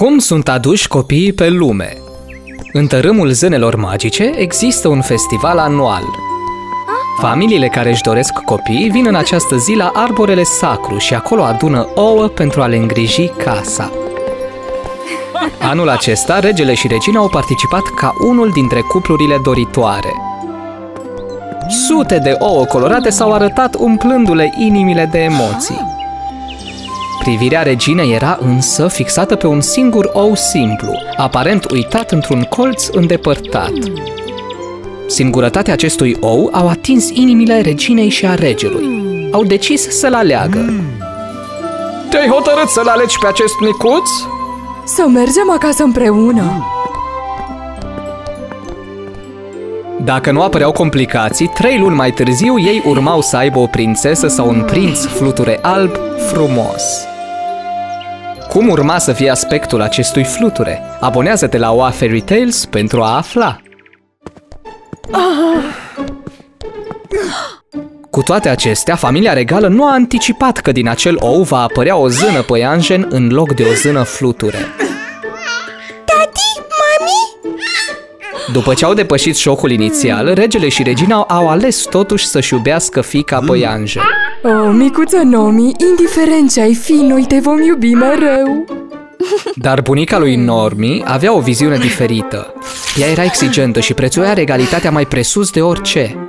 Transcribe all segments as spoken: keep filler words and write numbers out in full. Cum sunt aduși copiii pe lume? În tărâmul zânelor magice există un festival anual. Familiile care își doresc copii vin în această zi la arborele sacru și acolo adună ouă pentru a le îngriji casa. Anul acesta, regele și regina au participat ca unul dintre cuplurile doritoare. Sute de ouă colorate s-au arătat umplându-le inimile de emoții. Privirea reginei era însă fixată pe un singur ou simplu, aparent uitat într-un colț îndepărtat. Singurătatea acestui ou au atins inimile reginei și a regelui. Au decis să-l aleagă. Te-ai hotărât să-l alegi pe acest micuț? Să mergem acasă împreună! Dacă nu apăreau complicații, trei luni mai târziu ei urmau să aibă o prințesă sau un prinț fluture alb frumos. Cum urma să fie aspectul acestui fluture? Abonează-te la W O A Fairy Tales pentru a afla! Cu toate acestea, familia regală nu a anticipat că din acel ou va apărea o zână păianjen în loc de o zână fluture. Tati, mami? După ce au depășit șocul inițial, regele și regina au ales totuși să-și iubească fiica păianjen. O, oh, micuță Nomi, indiferent ce ai fi, noi te vom iubi mereu. Dar bunica lui Normi avea o viziune diferită. Ea era exigentă și prețuia regalitatea mai presus de orice.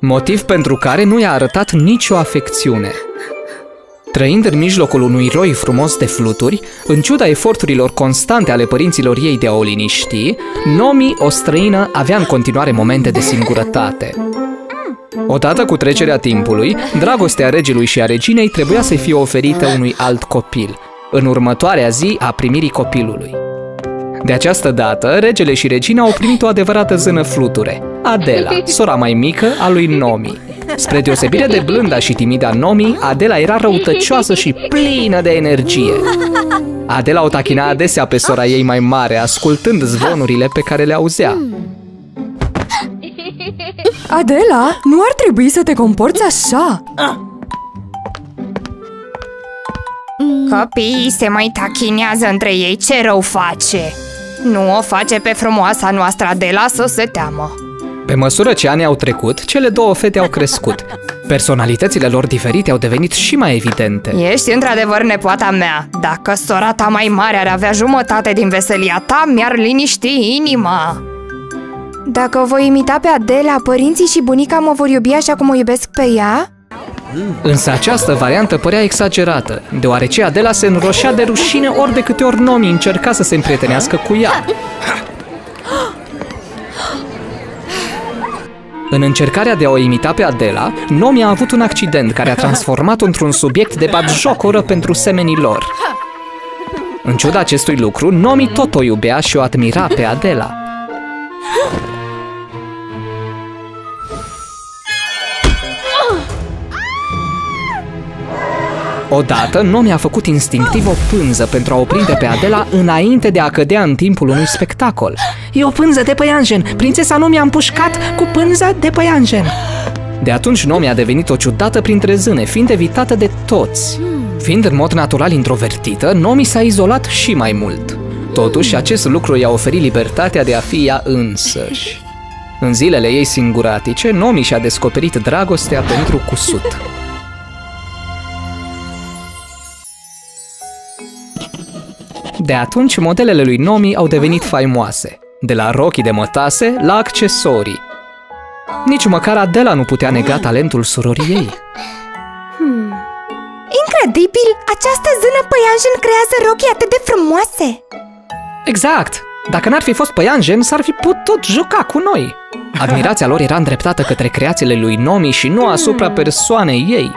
Motiv pentru care nu i-a arătat nicio afecțiune. Trăind în mijlocul unui roi frumos de fluturi, în ciuda eforturilor constante ale părinților ei de a o liniști, Nomi, o străină, avea în continuare momente de singurătate. Odată cu trecerea timpului, dragostea regelui și a reginei trebuia să fie oferită unui alt copil, în următoarea zi a primirii copilului. De această dată, regele și regina au primit o adevărată zână fluture, Adela, sora mai mică a lui Nomi. Spre deosebire de blânda și timida Nomi, Adela era răutăcioasă și plină de energie. Adela o tachina adesea pe sora ei mai mare, ascultând zvonurile pe care le auzea. Adela, nu ar trebui să te comporți așa! Copiii se mai tachinează între ei, ce rău face! Nu o face pe frumoasa noastră Adela să se teamă! Pe măsură ce anii au trecut, cele două fete au crescut. Personalitățile lor diferite au devenit și mai evidente. Ești într-adevăr nepoata mea. Dacă sora ta mai mare ar avea jumătate din veselia ta, mi-ar liniști inima. Dacă o voi imita pe Adela, părinții și bunica mă vor iubi așa cum o iubesc pe ea? Însă această variantă părea exagerată, deoarece Adela se înroșea de rușine ori de câte ori Nomi încerca să se împrietenească cu ea. În încercarea de a o imita pe Adela, Nomi a avut un accident care a transformat-o într-un subiect de batjocoră pentru semenii lor. În ciuda acestui lucru, Nomi tot o iubea și o admira pe Adela. Odată, Nomi a făcut instinctiv o pânză pentru a o prinde pe Adela înainte de a cădea în timpul unui spectacol. E o pânză de păianjen! Prințesa Nomi a împușcat cu pânza de păianjen! De atunci, Nomi a devenit o ciudată printre zâne, fiind evitată de toți. Fiind în mod natural introvertită, Nomi s-a izolat și mai mult. Totuși, acest lucru i-a oferit libertatea de a fi ea însăși. În zilele ei singuratice, Nomi și-a descoperit dragostea pentru cusut. De atunci, modelele lui Nomi au devenit faimoase, de la rochii de mătase la accesorii. Nici măcar Adela nu putea nega talentul surorii ei. Hmm. Incredibil! Această zână păianjen creează rochii atât de frumoase! Exact! Dacă n-ar fi fost păianjen, s-ar fi putut juca cu noi! Admirația lor era îndreptată către creațiile lui Nomi și nu asupra persoanei ei.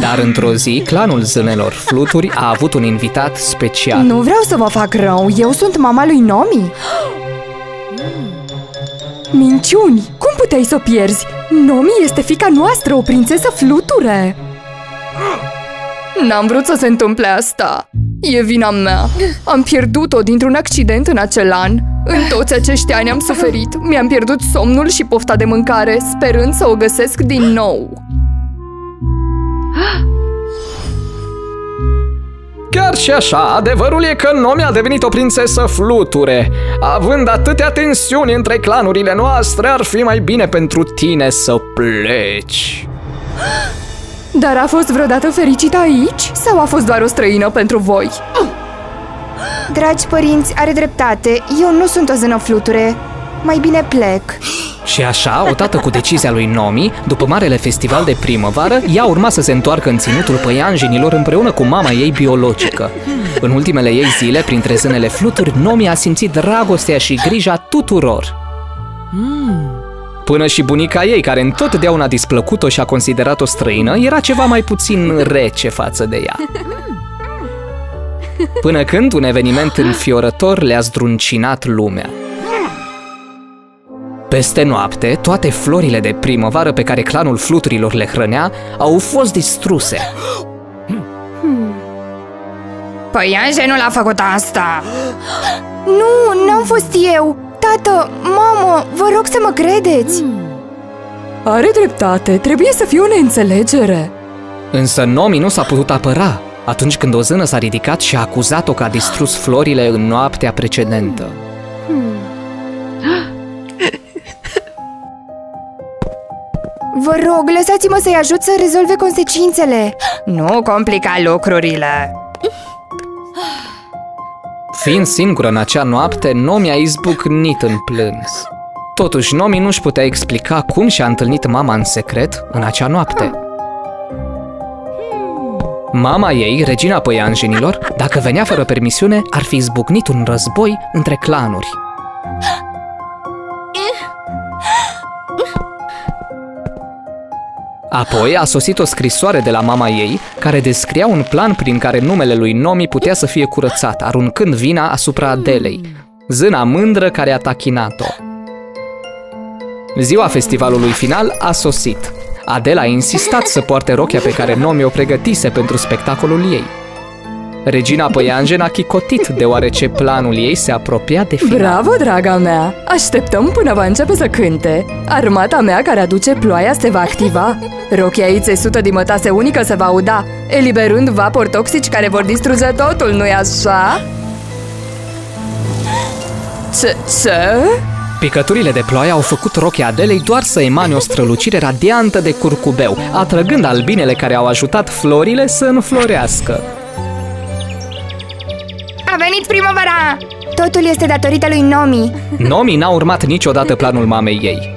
Dar într-o zi, clanul zânelor fluturi a avut un invitat special. Nu vreau să vă fac rău, eu sunt mama lui Nomi. Minciuni! Cum puteai să o pierzi? Nomi este fiica noastră, o prințesă fluture. N-am vrut să se întâmple asta. E vina mea. Am pierdut-o dintr-un accident în acel an. În toți acești ani am suferit. Mi-am pierdut somnul și pofta de mâncare, sperând să o găsesc din nou. Chiar și așa, adevărul e că Nomi a devenit o prințesă fluture. Având atâtea tensiuni între clanurile noastre, ar fi mai bine pentru tine să pleci. Dar a fost vreodată fericită aici? Sau a fost doar o străină pentru voi? Dragi părinți, are dreptate. Eu nu sunt o zână fluture. Mai bine plec. Și așa, odată cu decizia lui Nomi, după marele festival de primăvară, ea urma să se întoarcă în ținutul păianjenilor împreună cu mama ei biologică. În ultimele ei zile, printre zânele fluturi, Nomi a simțit dragostea și grija tuturor. Până și bunica ei, care întotdeauna a displăcut-o și a considerat-o străină, era ceva mai puțin rece față de ea. Până când un eveniment înfiorător le-a zdruncinat lumea. Peste noapte, toate florile de primăvară pe care clanul fluturilor le hrănea au fost distruse. Păianjenul a făcut asta! Nu, n-am fost eu! Tată, mamă, vă rog să mă credeți! Are dreptate, trebuie să fie o neînțelegere! Însă Nomi nu s-a putut apăra atunci când o zână s-a ridicat și a acuzat-o că a distrus florile în noaptea precedentă. Vă rog, lăsați-mă să-i ajut să rezolve consecințele. Nu complica lucrurile. Fiind singură în acea noapte, Nomi a izbucnit în plâns. Totuși, Nomi nu-și putea explica cum și-a întâlnit mama în secret în acea noapte. Mama ei, regina păianjenilor, dacă venea fără permisiune, ar fi izbucnit un război între clanuri. Apoi a sosit o scrisoare de la mama ei, care descria un plan prin care numele lui Nomi putea să fie curățat, aruncând vina asupra Adelei, zâna mândră care a tachinat-o. Ziua festivalului final a sosit. Adela a insistat să poarte rochia pe care Nomi o pregătise pentru spectacolul ei. Regina păianjen a chicotit, deoarece planul ei se apropia de final. Bravo, draga mea! Așteptăm până va începe să cânte. Armata mea care aduce ploaia se va activa. Rochia ei țesută din mătase unică se va uda, eliberând vapori toxici care vor distruge totul, nu-i așa? Ce? Ce? Picăturile de ploaie au făcut rochia Adelei doar să emane o strălucire radiantă de curcubeu, atrăgând albinele care au ajutat florile să înflorească. A venit primăvara! Totul este datorită lui Nomi. Nomi n-a urmat niciodată planul mamei ei.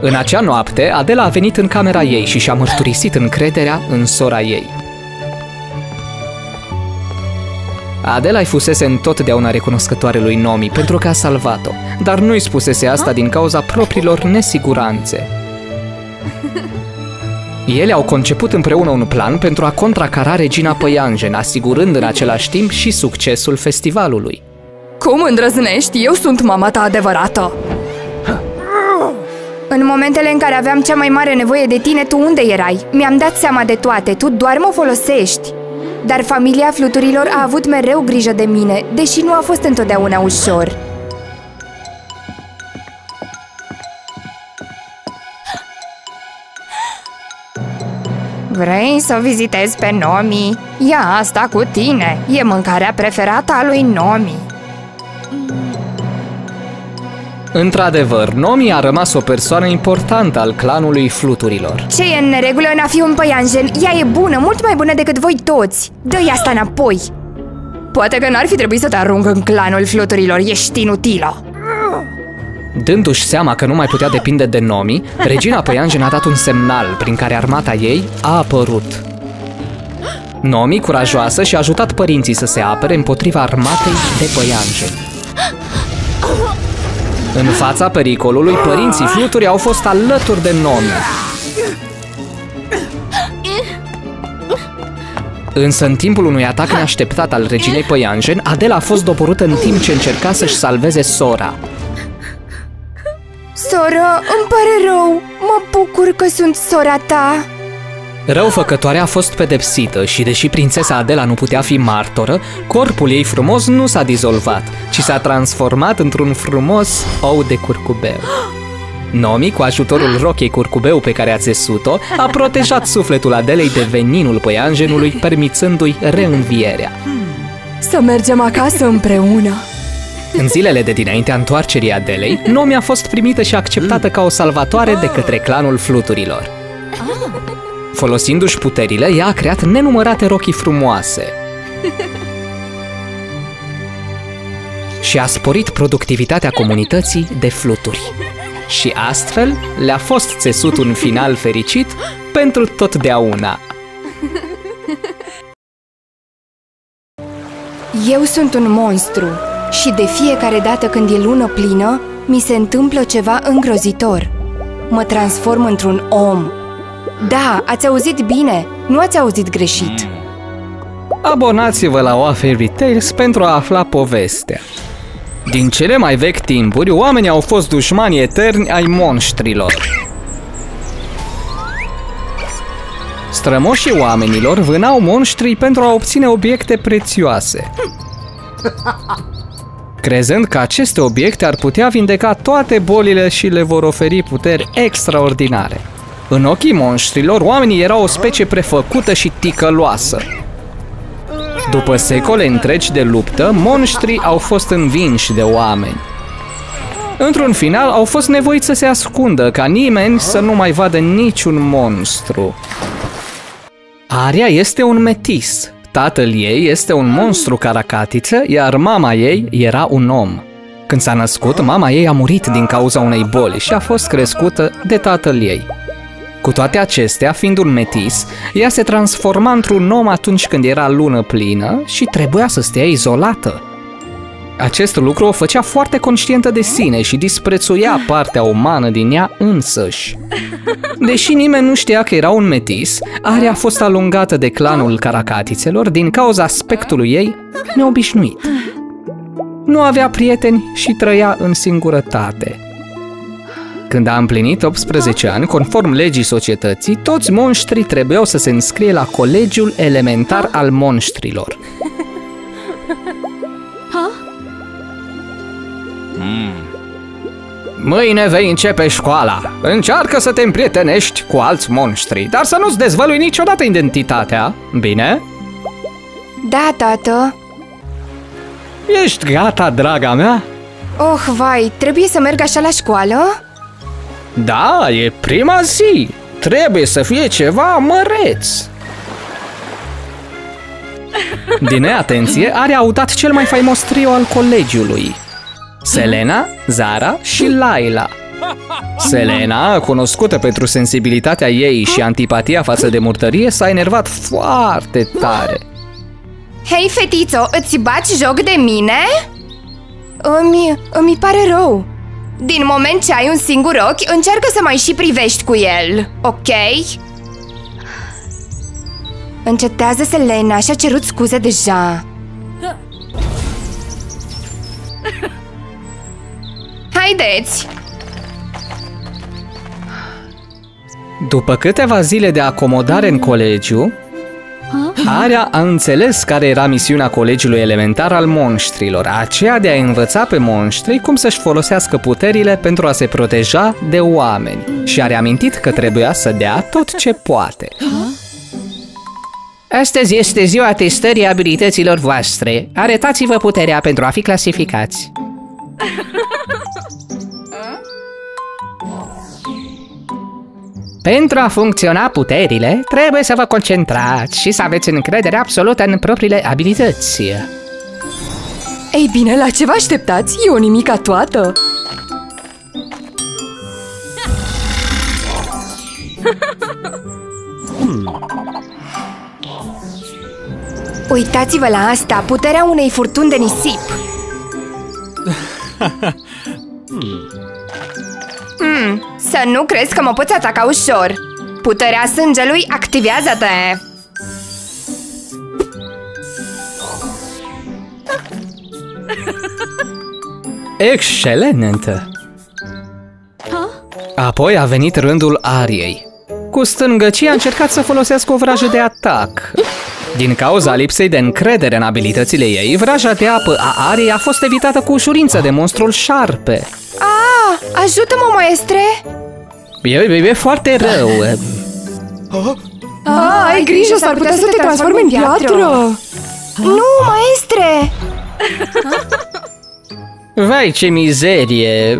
În acea noapte, Adela a venit în camera ei și și-a mărturisit încrederea în sora ei. Adela-i fusese întotdeauna recunoscătoare lui Nomi pentru că a salvat-o, dar nu-i spusese asta din cauza propriilor nesiguranțe. Ele au conceput împreună un plan pentru a contracara regina păianjen, asigurând în același timp și succesul festivalului. Cum îndrăznești? Eu sunt mama ta adevărată! În momentele în care aveam cea mai mare nevoie de tine, tu unde erai? Mi-am dat seama de toate, tu doar mă folosești! Dar familia fluturilor a avut mereu grijă de mine, deși nu a fost întotdeauna ușor. Vrei să o vizitezi pe Nomi? Ia asta cu tine! E mâncarea preferată a lui Nomi! Într-adevăr, Nomi a rămas o persoană importantă al clanului fluturilor. Ce e în neregulă în a fi un păianjen? Ea e bună, mult mai bună decât voi toți! Dă-i asta înapoi! Poate că n-ar fi trebuit să te arunc în clanul fluturilor, ești inutilă! Dându-și seama că nu mai putea depinde de Nomi, regina păianjen a dat un semnal prin care armata ei a apărut. Nomi, curajoasă, și-a ajutat părinții să se apere împotriva armatei de păianjen. În fața pericolului, părinții fluturi au fost alături de Nomi. Însă în timpul unui atac neașteptat al reginei păianjen, Adela a fost doborâtă în timp ce încerca să-și salveze sora. Soră, îmi pare rău! Mă bucur că sunt sora ta! Răufăcătoarea a fost pedepsită și, deși prințesa Adela nu putea fi martoră, corpul ei frumos nu s-a dizolvat, ci s-a transformat într-un frumos ou de curcubeu. Nomi, cu ajutorul rochei curcubeu pe care a țesut-o, a protejat sufletul Adelei de veninul păianjenului, permițându-i reînvierea. Să mergem acasă împreună! În zilele de dinaintea întoarcerii Adelei, Nomi a fost primită și acceptată ca o salvatoare de către clanul Fluturilor. Folosindu-și puterile, ea a creat nenumărate rochii frumoase și a sporit productivitatea comunității de fluturi. Și astfel le-a fost țesut un final fericit pentru totdeauna. Eu sunt un monstru și de fiecare dată când e lună plină, mi se întâmplă ceva îngrozitor. Mă transform într-un om. Da, ați auzit bine, nu ați auzit greșit. Abonați-vă la W O A Fairy Tales pentru a afla povestea. Din cele mai vechi timpuri, oamenii au fost dușmani eterni ai monștrilor. Strămoșii oamenilor vânau monștrii pentru a obține obiecte prețioase, crezând că aceste obiecte ar putea vindeca toate bolile și le vor oferi puteri extraordinare. În ochii monștrilor, oamenii erau o specie prefăcută și ticăloasă. După secole întregi de luptă, monștrii au fost învinși de oameni. Într-un final, au fost nevoiți să se ascundă, ca nimeni să nu mai vadă niciun monstru. Aria este un metis, tatăl ei este un monstru caracatiță, iar mama ei era un om. Când s-a născut, mama ei a murit din cauza unei boli și a fost crescută de tatăl ei. Cu toate acestea, fiind un metis, ea se transforma într-un om atunci când era lună plină și trebuia să stea izolată. Acest lucru o făcea foarte conștientă de sine și disprețuia partea umană din ea însăși. Deși nimeni nu știa că era un metis, Aria a fost alungată de clanul caracatițelor din cauza aspectului ei neobișnuit. Nu avea prieteni și trăia în singurătate. Când a împlinit optsprezece ani, conform legii societății, toți monștrii trebuiau să se înscrie la Colegiul Elementar al Monștrilor. Mâine vei începe școala. Încearcă să te împrietenești cu alți monștri, dar să nu-ți dezvălui niciodată identitatea, bine? Da, tată. Ești gata, draga mea? Oh, vai, trebuie să merg așa la școală? Da, e prima zi. Trebuie să fie ceva măreț. Din neatenție, Aria a udat cel mai faimos trio al colegiului: Selena, Zara și Laila. Selena, cunoscută pentru sensibilitatea ei și antipatia față de murdărie, s-a enervat foarte tare. Hei, fetițo, îți bați joc de mine? Îmi, îmi pare rău. Din moment ce ai un singur ochi, încearcă să mai și privești cu el, ok? Încetează, Selena, și-a cerut scuze deja. Haideți! După câteva zile de acomodare în colegiu, Aria a înțeles care era misiunea Colegiului Elementar al Monștrilor, aceea de a învăța pe monștri cum să-și folosească puterile pentru a se proteja de oameni, și a reamintit că trebuia să dea tot ce poate. Astăzi este ziua testării abilităților voastre. Arătați-vă puterea pentru a fi clasificați. Pentru a funcționa puterile, trebuie să vă concentrați și să aveți încredere absolută în propriile abilități. Ei bine, la ce vă așteptați? E o nimica toată! Hmm. Uitați-vă la asta, puterea unei furtuni de nisip! hmm. Hmm, să nu crezi că mă poți ataca ușor. Puterea sângelui, activează-te! Excelentă! Apoi a venit rândul Ariei. Cu stângăcie a încercat să folosească o vrajă de atac. Din cauza lipsei de încredere în abilitățile ei, vraja de apă a Ariei a fost evitată cu ușurință de monstrul șarpe. Ah! Da, ajută-mă, maestre! E, e, e foarte rău. Ah, ah, ai grijă, s-ar putea să te transformi în piatră. Nu, maestre! Vai, ce mizerie!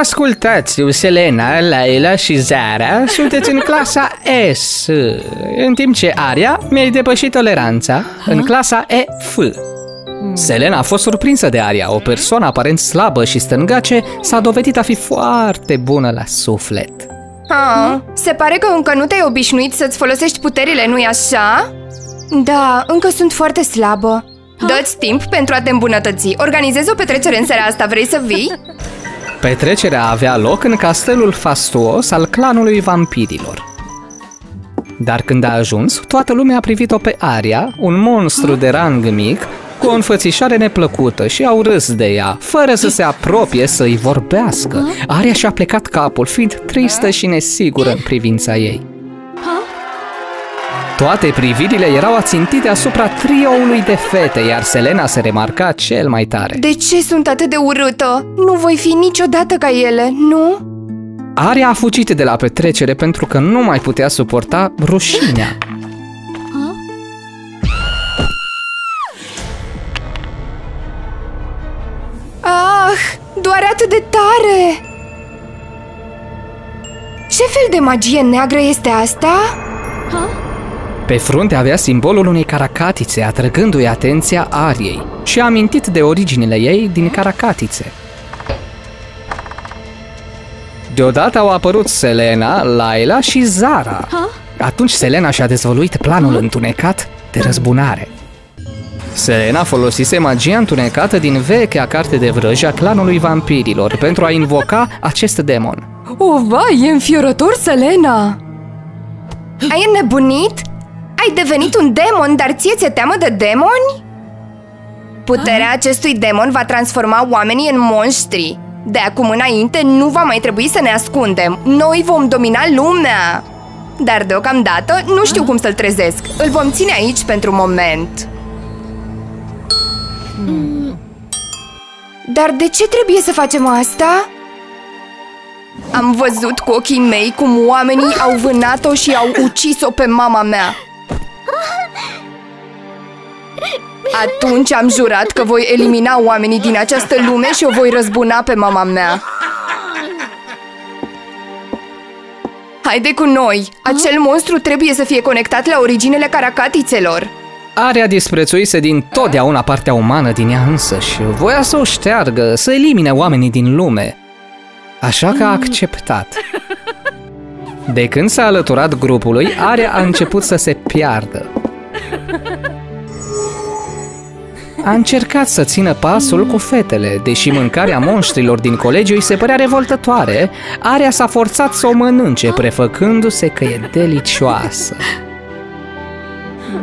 Ascultați, Selena, Laila și Zara, sunteți în clasa S, în timp ce Aria mi-a depășit toleranța în clasa E F. Selena a fost surprinsă de Aria, o persoană aparent slabă și stângace s-a dovedit a fi foarte bună la suflet. Ah, se pare că încă nu te-ai obișnuit să-ți folosești puterile, nu-i așa? Da, încă sunt foarte slabă. Dă-ți timp pentru a te îmbunătăți. Organizez o petrecere în seara asta, vrei să vii? Petrecerea avea loc în castelul fastuos al clanului vampirilor. Dar când a ajuns, toată lumea a privit-o pe Aria, un monstru de rang mic, cu o înfățișare neplăcută și au râs de ea, fără să se apropie să-i vorbească. Aria și-a plecat capul, fiind tristă și nesigură în privința ei. Toate privirile erau ațintite asupra trioului de fete, iar Selena se remarca cel mai tare. De ce sunt atât de urâtă? Nu voi fi niciodată ca ele, nu? Aria a fugit de la petrecere pentru că nu mai putea suporta rușinea. Ah, doare atât de tare! Ce fel de magie neagră este asta? Ha? Pe frunte avea simbolul unei caracatițe, atrăgându-i atenția Ariei și a amintit de originile ei din caracatițe. Deodată au apărut Selena, Laila și Zara. Atunci Selena și-a dezvăluit planul întunecat de răzbunare. Selena folosise magia întunecată din vechea carte de vrăji a clanului vampirilor pentru a invoca acest demon. O, vai, e înfiorător, Selena! Ai înnebunit? Ai devenit un demon, dar ție ți-e teamă de demoni? Puterea acestui demon va transforma oamenii în monștri. De acum înainte nu va mai trebui să ne ascundem. Noi vom domina lumea. Dar deocamdată nu știu cum să-l trezesc. Îl vom ține aici pentru un moment. hmm. Dar de ce trebuie să facem asta? Am văzut cu ochii mei cum oamenii au vânat-o și au ucis-o pe mama mea. Atunci am jurat că voi elimina oamenii din această lume și o voi răzbuna pe mama mea. Haide cu noi! Acel monstru trebuie să fie conectat la originele caracatițelor. Aria disprețuise din totdeauna partea umană din ea însăși. Voia să o șteargă, să elimine oamenii din lume. Așa că a acceptat. De când s-a alăturat grupului, Aria a început să se piardă. A încercat să țină pasul cu fetele, deși mâncarea monștrilor din colegiu îi se părea revoltătoare, Aria s-a forțat să o mănânce, prefăcându-se că e delicioasă.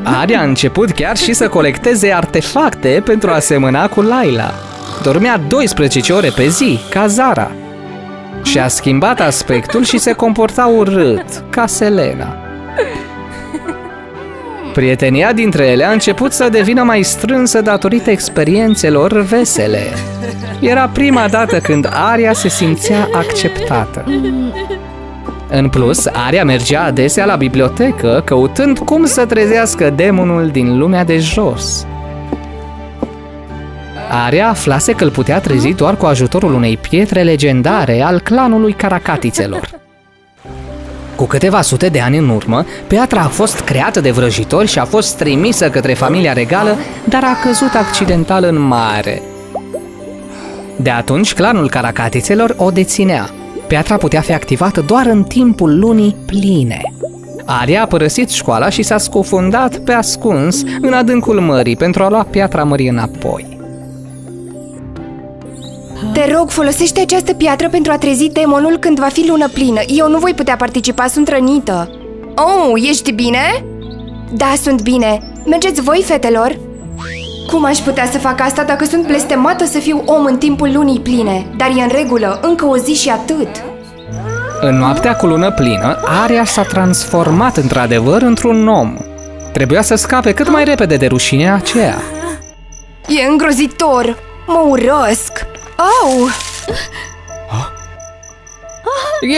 Aria a început chiar și să colecteze artefacte pentru a semăna cu Laila. Dormea douăsprezece ore pe zi, ca Zara. Și-a schimbat aspectul și se comporta urât, ca Selena. Prietenia dintre ele a început să devină mai strânsă datorită experiențelor vesele. Era prima dată când Aria se simțea acceptată. În plus, Aria mergea adesea la bibliotecă, căutând cum să trezească demonul din lumea de jos. Aria aflase că îl putea trezi doar cu ajutorul unei pietre legendare al clanului caracatițelor. Cu câteva sute de ani în urmă, piatra a fost creată de vrăjitori și a fost trimisă către familia regală, dar a căzut accidental în mare. De atunci, clanul caracatițelor o deținea. Piatra putea fi activată doar în timpul lunii pline. Aria a părăsit școala și s-a scufundat pe ascuns în adâncul mării pentru a lua piatra mării înapoi. Te rog, folosește această piatră pentru a trezi demonul când va fi lună plină. Eu nu voi putea participa, sunt rănită. Oh, ești bine? Da, sunt bine. Mergeți voi, fetelor? Cum aș putea să fac asta dacă sunt blestemată să fiu om în timpul lunii pline? Dar e în regulă, încă o zi și atât. În noaptea cu lună plină, Aria s-a transformat într-adevăr într-un om. Trebuia să scape cât mai repede de rușinea aceea. E îngrozitor! Mă urăsc! Au!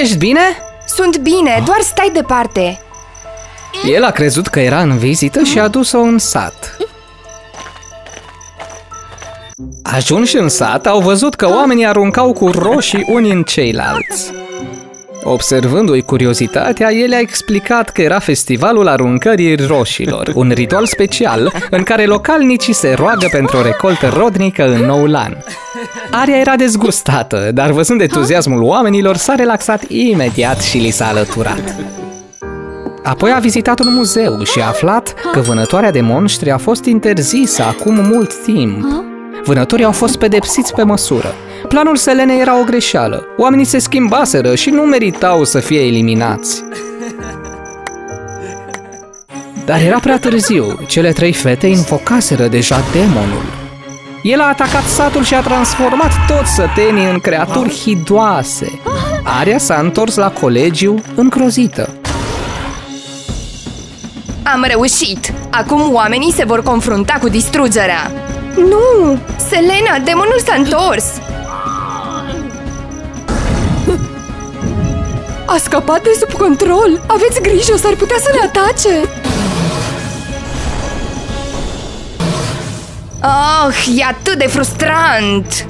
Ești bine? Sunt bine, doar stai departe. El a crezut că era în vizită și a dus-o în sat. Ajunși în sat, au văzut că oamenii aruncau cu roșii unii în ceilalți. Observându-i curiozitatea, el a explicat că era festivalul aruncării roșilor, un ritual special în care localnicii se roagă pentru o recoltă rodnică în noul an. Aria era dezgustată, dar văzând entuziasmul oamenilor, s-a relaxat imediat și li s-a alăturat. Apoi a vizitat un muzeu și a aflat că vânătoarea de monștri a fost interzisă acum mult timp. Vânătorii au fost pedepsiți pe măsură. Planul Selenei era o greșeală. Oamenii se schimbaseră și nu meritau să fie eliminați. Dar era prea târziu. Cele trei fete invocaseră deja demonul. El a atacat satul și a transformat toți sătenii în creaturi hidoase. Aria s-a întors la colegiu îngrozită. Am reușit! Acum oamenii se vor confrunta cu distrugerea. Nu! Selena, demonul s-a întors! A scăpat de sub control! Aveți grijă, s-ar putea să ne atace! Oh, e atât de frustrant!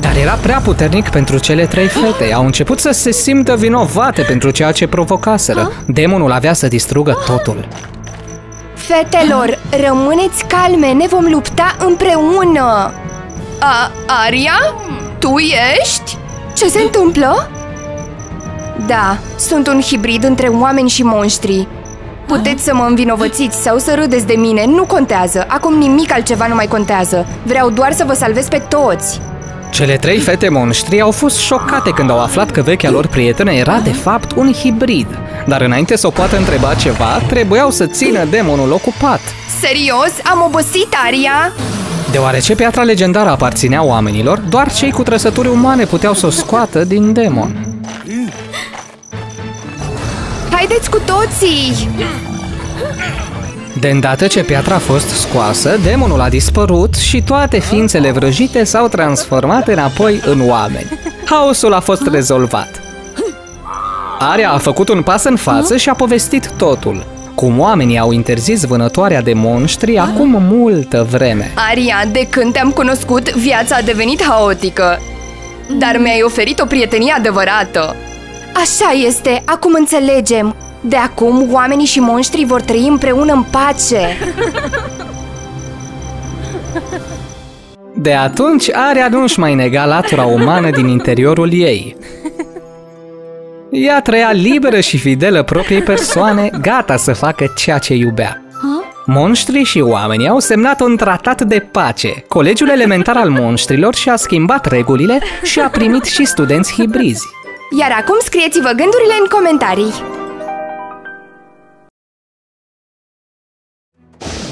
Dar era prea puternic pentru cele trei fete. Au început să se simtă vinovate pentru ceea ce provocaseră. Demonul avea să distrugă totul. Fetelor, rămâneți calme, ne vom lupta împreună! A, Aria? Tu ești? Ce se întâmplă? Da, sunt un hibrid între oameni și monștri. Puteți să mă învinovățiți sau să râdeți de mine, nu contează. Acum nimic altceva nu mai contează. Vreau doar să vă salvez pe toți. Cele trei fete monștri au fost șocate când au aflat că vechea lor prietenă era de fapt un hibrid. Dar înainte să o poată întreba ceva, trebuiau să țină demonul ocupat. Serios? Am obosit, Aria! Deoarece piatra legendară aparținea oamenilor, doar cei cu trăsături umane puteau să o scoată din demon. Haideți cu toții! De îndată ce piatra a fost scoasă, demonul a dispărut și toate ființele vrăjite s-au transformat înapoi în oameni. Haosul a fost rezolvat. Aria a făcut un pas în față și a povestit totul. Cum oamenii au interzis vânătoarea de monștri acum multă vreme. Aria, de când te-am cunoscut, viața a devenit haotică. Dar mi-ai oferit o prietenie adevărată. Așa este, acum înțelegem. De acum, oamenii și monștrii vor trăi împreună în pace. De atunci, Aria nu-și mai nega latura umană din interiorul ei. Ea trăia liberă și fidelă propriei persoane, gata să facă ceea ce iubea. Monștrii și oamenii au semnat un tratat de pace. Colegiul Elementar al Monștrilor și-a schimbat regulile și a primit și studenți hibrizi. Iar acum scrieți-vă gândurile în comentarii.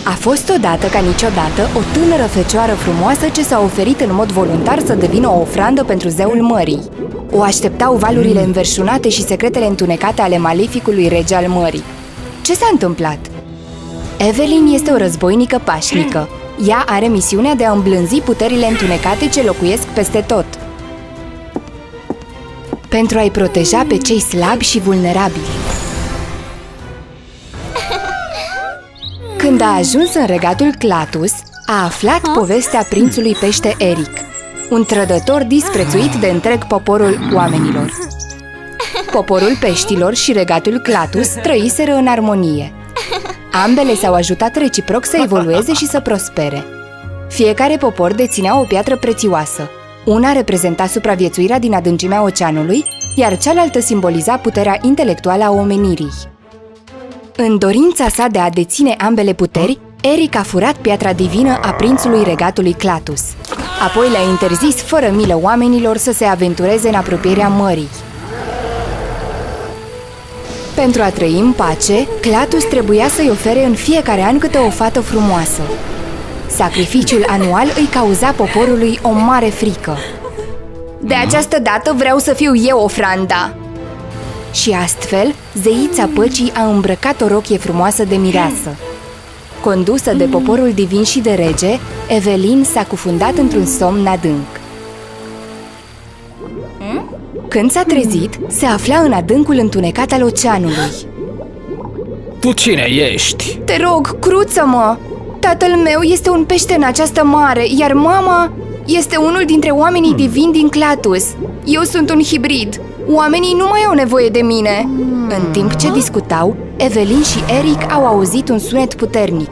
A fost odată ca niciodată o tânără fecioară frumoasă ce s-a oferit în mod voluntar să devină o ofrandă pentru zeul mării. O așteptau valurile înverșunate și secretele întunecate ale maleficului rege al mării. Ce s-a întâmplat? Evelyn este o războinică pașnică. Ea are misiunea de a îmblânzi puterile întunecate ce locuiesc peste tot. Pentru a-i proteja pe cei slabi și vulnerabili. Când a ajuns în regatul Clatus, a aflat povestea prințului pește Eric, un trădător disprețuit de întreg poporul oamenilor. Poporul peștilor și regatul Clatus trăiseră în armonie. Ambele s-au ajutat reciproc să evolueze și să prospere. Fiecare popor deținea o piatră prețioasă. Una reprezenta supraviețuirea din adâncimea oceanului, iar cealaltă simboliza puterea intelectuală a omenirii. În dorința sa de a deține ambele puteri, Eric a furat piatra divină a prințului regatului Clatus. Apoi le-a interzis fără milă oamenilor să se aventureze în apropierea mării. Pentru a trăi în pace, Clatus trebuia să-i ofere în fiecare an câte o fată frumoasă. Sacrificiul anual îi cauza poporului o mare frică. De această dată vreau să fiu eu ofranda! Și astfel, zeița păcii a îmbrăcat o rochie frumoasă de mireasă. Condusă de poporul divin și de rege, Evelyn s-a cufundat într-un somn adânc. Când s-a trezit, se afla în adâncul întunecat al oceanului. Tu cine ești? Te rog, cruță-mă! Tatăl meu este un pește în această mare, iar mama este unul dintre oamenii hmm. divini din Clatus. Eu sunt un hibrid. Oamenii nu mai au nevoie de mine. Hmm. În timp ce discutau, Evelyn și Eric au auzit un sunet puternic.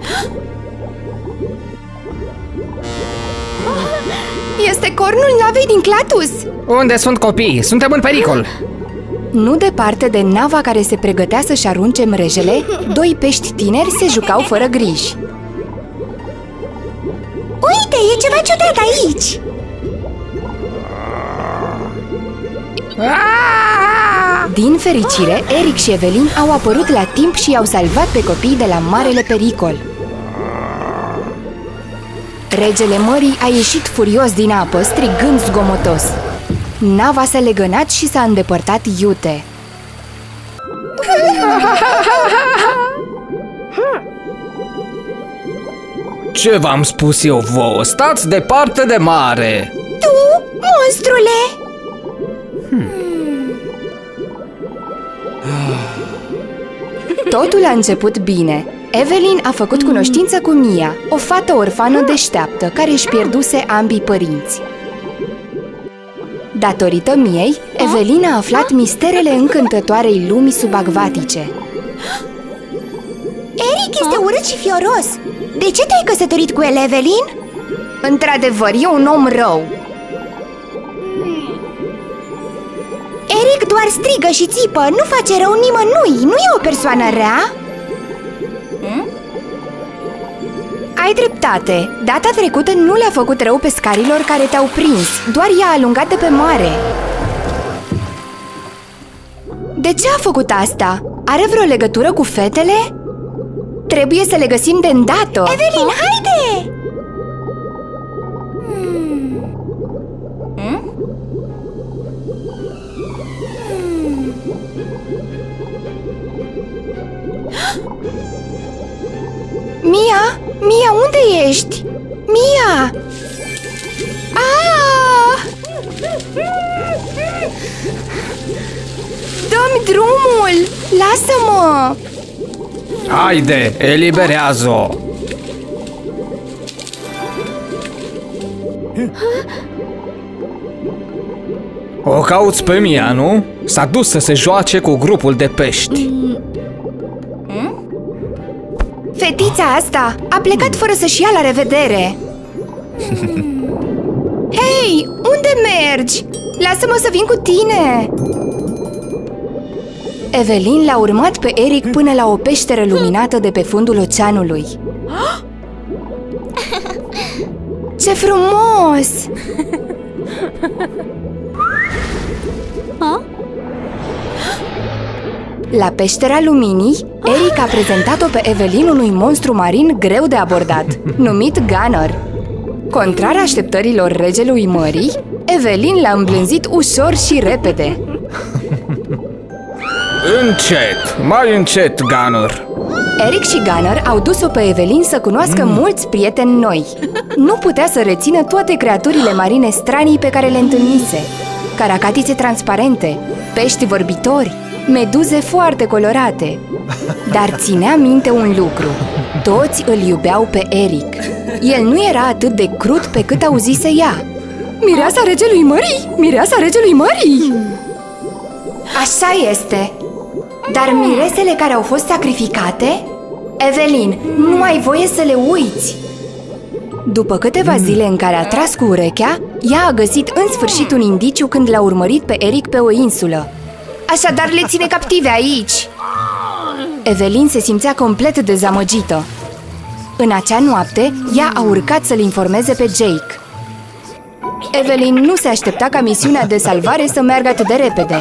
Este cornul navei din Clatus! Unde sunt copiii? Suntem în pericol! Nu departe de nava care se pregătea să-și arunce mrejele, doi pești tineri se jucau fără griji. Uite, e ceva ciudat aici! Aaaa! Din fericire, Eric și Evelyn au apărut la timp și i-au salvat pe copii de la marele pericol. Regele mării a ieșit furios din apă, strigând zgomotos. Nava s-a legănat și s-a îndepărtat iute. Ce v-am spus eu vouă? Stați departe de mare! Tu, monstrule! Hmm. Totul a început bine. Evelyn a făcut cunoștință cu Mia, o fată orfană deșteaptă care își pierduse ambii părinți. Datorită Miei, Evelyn a aflat misterele încântătoarei lumii subacvatice. Eric este urât și fioros! De ce te-ai căsătorit cu el, Evelyn? Într-adevăr, e un om rău! Eric doar strigă și țipă, nu face rău nimănui, nu e o persoană rea! Ai dreptate! Data trecută nu le-a făcut rău pescarilor care te-au prins, doar i-a alungat de pe mare. De ce a făcut asta? Are vreo legătură cu fetele? Trebuie să le găsim de îndată! Evelyn, oh. haide! Hmm. Hmm? Hmm. Mia? Mia, unde ești? Mia! Aaaa! Dă-mi drumul! Lasă-mă! Haide, eliberează-o! O cauți pe Mia, nu? S-a dus să se joace cu grupul de pești. Fetița asta a plecat fără să-și ia la revedere. Hei, unde mergi? Lasă-mă să vin cu tine! Evelyn l-a urmat pe Eric până la o peșteră luminată de pe fundul oceanului. Ce frumos! La peștera luminii, Eric a prezentat-o pe Evelyn unui monstru marin greu de abordat, numit Ganner. Contrar așteptărilor regelui mării, Evelyn l-a îmblânzit ușor și repede. Încet, mai încet, Ganner! Eric și Ganner au dus-o pe Evelyn să cunoască mm. mulți prieteni noi. Nu putea să rețină toate creaturile marine stranii pe care le întâlnise. Caracatițe transparente, pești vorbitori, meduze foarte colorate. Dar ținea minte un lucru: toți îl iubeau pe Eric. El nu era atât de crud pe cât auzise ea. Mireasa regelui mării! Mireasa regelui mării! Așa este. Dar miresele care au fost sacrificate? Evelyn, nu ai voie să le uiți! După câteva zile în care a tras cu urechea, ea a găsit în sfârșit un indiciu când l-a urmărit pe Eric pe o insulă. Așadar le ține captive aici. Evelyn se simțea complet dezamăgită. În acea noapte, ea a urcat să-l informeze pe Jake. Evelyn nu se aștepta ca misiunea de salvare să meargă atât de repede.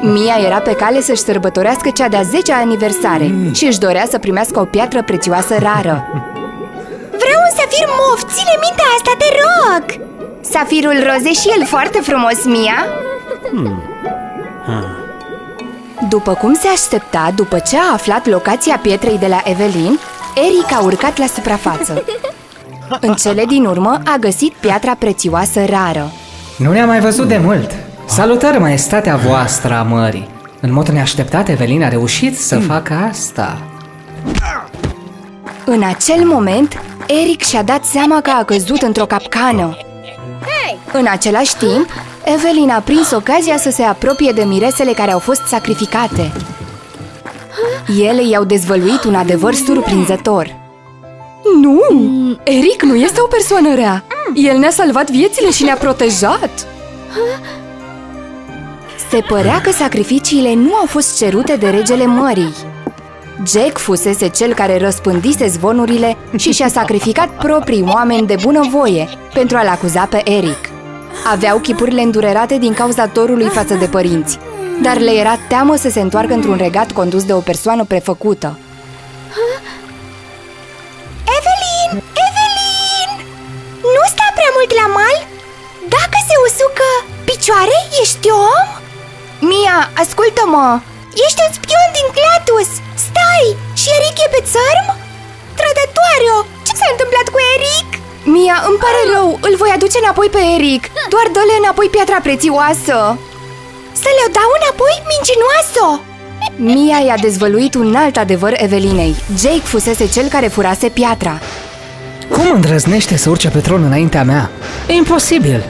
Mia era pe cale să-și sărbătorească cea de-a zecea aniversare și își dorea să primească o piatră prețioasă rară. Vreau un safir mov, ține minte asta, te rog! Safirul roze și el foarte frumos, Mia! Hmm. Hmm. După cum se aștepta, după ce a aflat locația pietrei de la Evelyn, Eric a urcat la suprafață. În cele din urmă a găsit piatra prețioasă rară. Nu ne-am mai văzut de mult. Salutare, maestatea voastră a mării. În mod neașteptat, Evelyn a reușit să facă asta. În acel moment, Eric și-a dat seama că a căzut într-o capcană. În același timp, Evelyn a prins ocazia să se apropie de miresele care au fost sacrificate. Ele i-au dezvăluit un adevăr surprinzător. Nu! Eric nu este o persoană rea! El ne-a salvat viețile și ne-a protejat! Se părea că sacrificiile nu au fost cerute de regele mării. Jake fusese cel care răspândise zvonurile și și-a sacrificat proprii oameni de bunăvoie pentru a-l acuza pe Eric. Aveau chipurile îndurerate din cauza dorului față de părinți, dar le era teamă să se întoarcă într-un regat condus de o persoană prefăcută. Evelyn! Evelyn! Nu sta prea mult la mal? Dacă se usucă picioare, ești om? Mia, ascultă-mă! Ești un spion din Clatus! Stai! Și Eric e pe țărm? Trădătoare-o! Ce s-a întâmplat cu Eric? Mia, îmi pare rău! Îl voi aduce înapoi pe Eric! Doar dă-le înapoi piatra prețioasă! Să le dau înapoi, mincinoasă! Mia i-a dezvăluit un alt adevăr Evelinei. Jake fusese cel care furase piatra. Cum îndrăznește să urce pe tron înaintea mea? E imposibil!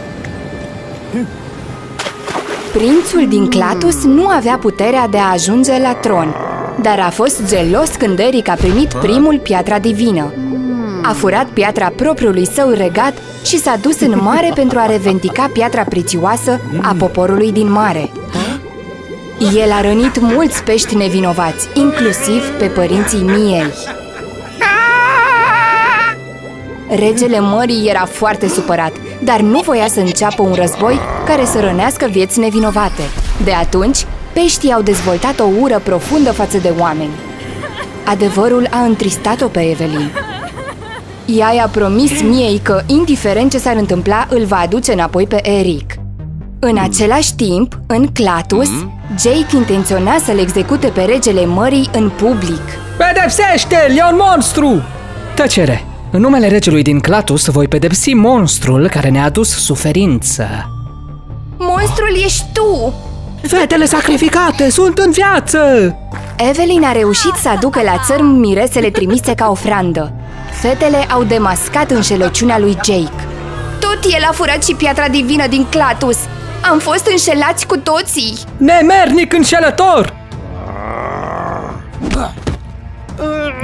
Prințul din Clatus nu avea puterea de a ajunge la tron, dar a fost gelos când Eric a primit primul piatra divină. A furat piatra propriului său regat și s-a dus în mare pentru a revendica piatra prețioasă a poporului din mare. El a rănit mulți pești nevinovați, inclusiv pe părinții Miei. Regele mării era foarte supărat, dar nu voia să înceapă un război care să rănească vieți nevinovate. De atunci, peștii au dezvoltat o ură profundă față de oameni. Adevărul a întristat-o pe Evelyn. Ea i-a promis Miei că, indiferent ce s-ar întâmpla, îl va aduce înapoi pe Eric. În același timp, în Clatus, Jake intenționa să-l execute pe regele mării în public. Pedepsește-l, e un monstru! Tăcere! În numele regelui din Clatus voi pedepsi monstrul care ne-a adus suferință. Monstrul ești tu! Fetele sacrificate sunt în viață! Evelyn a reușit să aducă la țărm miresele trimise ca ofrandă. Fetele au demascat înșelăciunea lui Jake. Tot el a furat și piatra divină din Clatus. Am fost înșelați cu toții! Nemernic înșelător!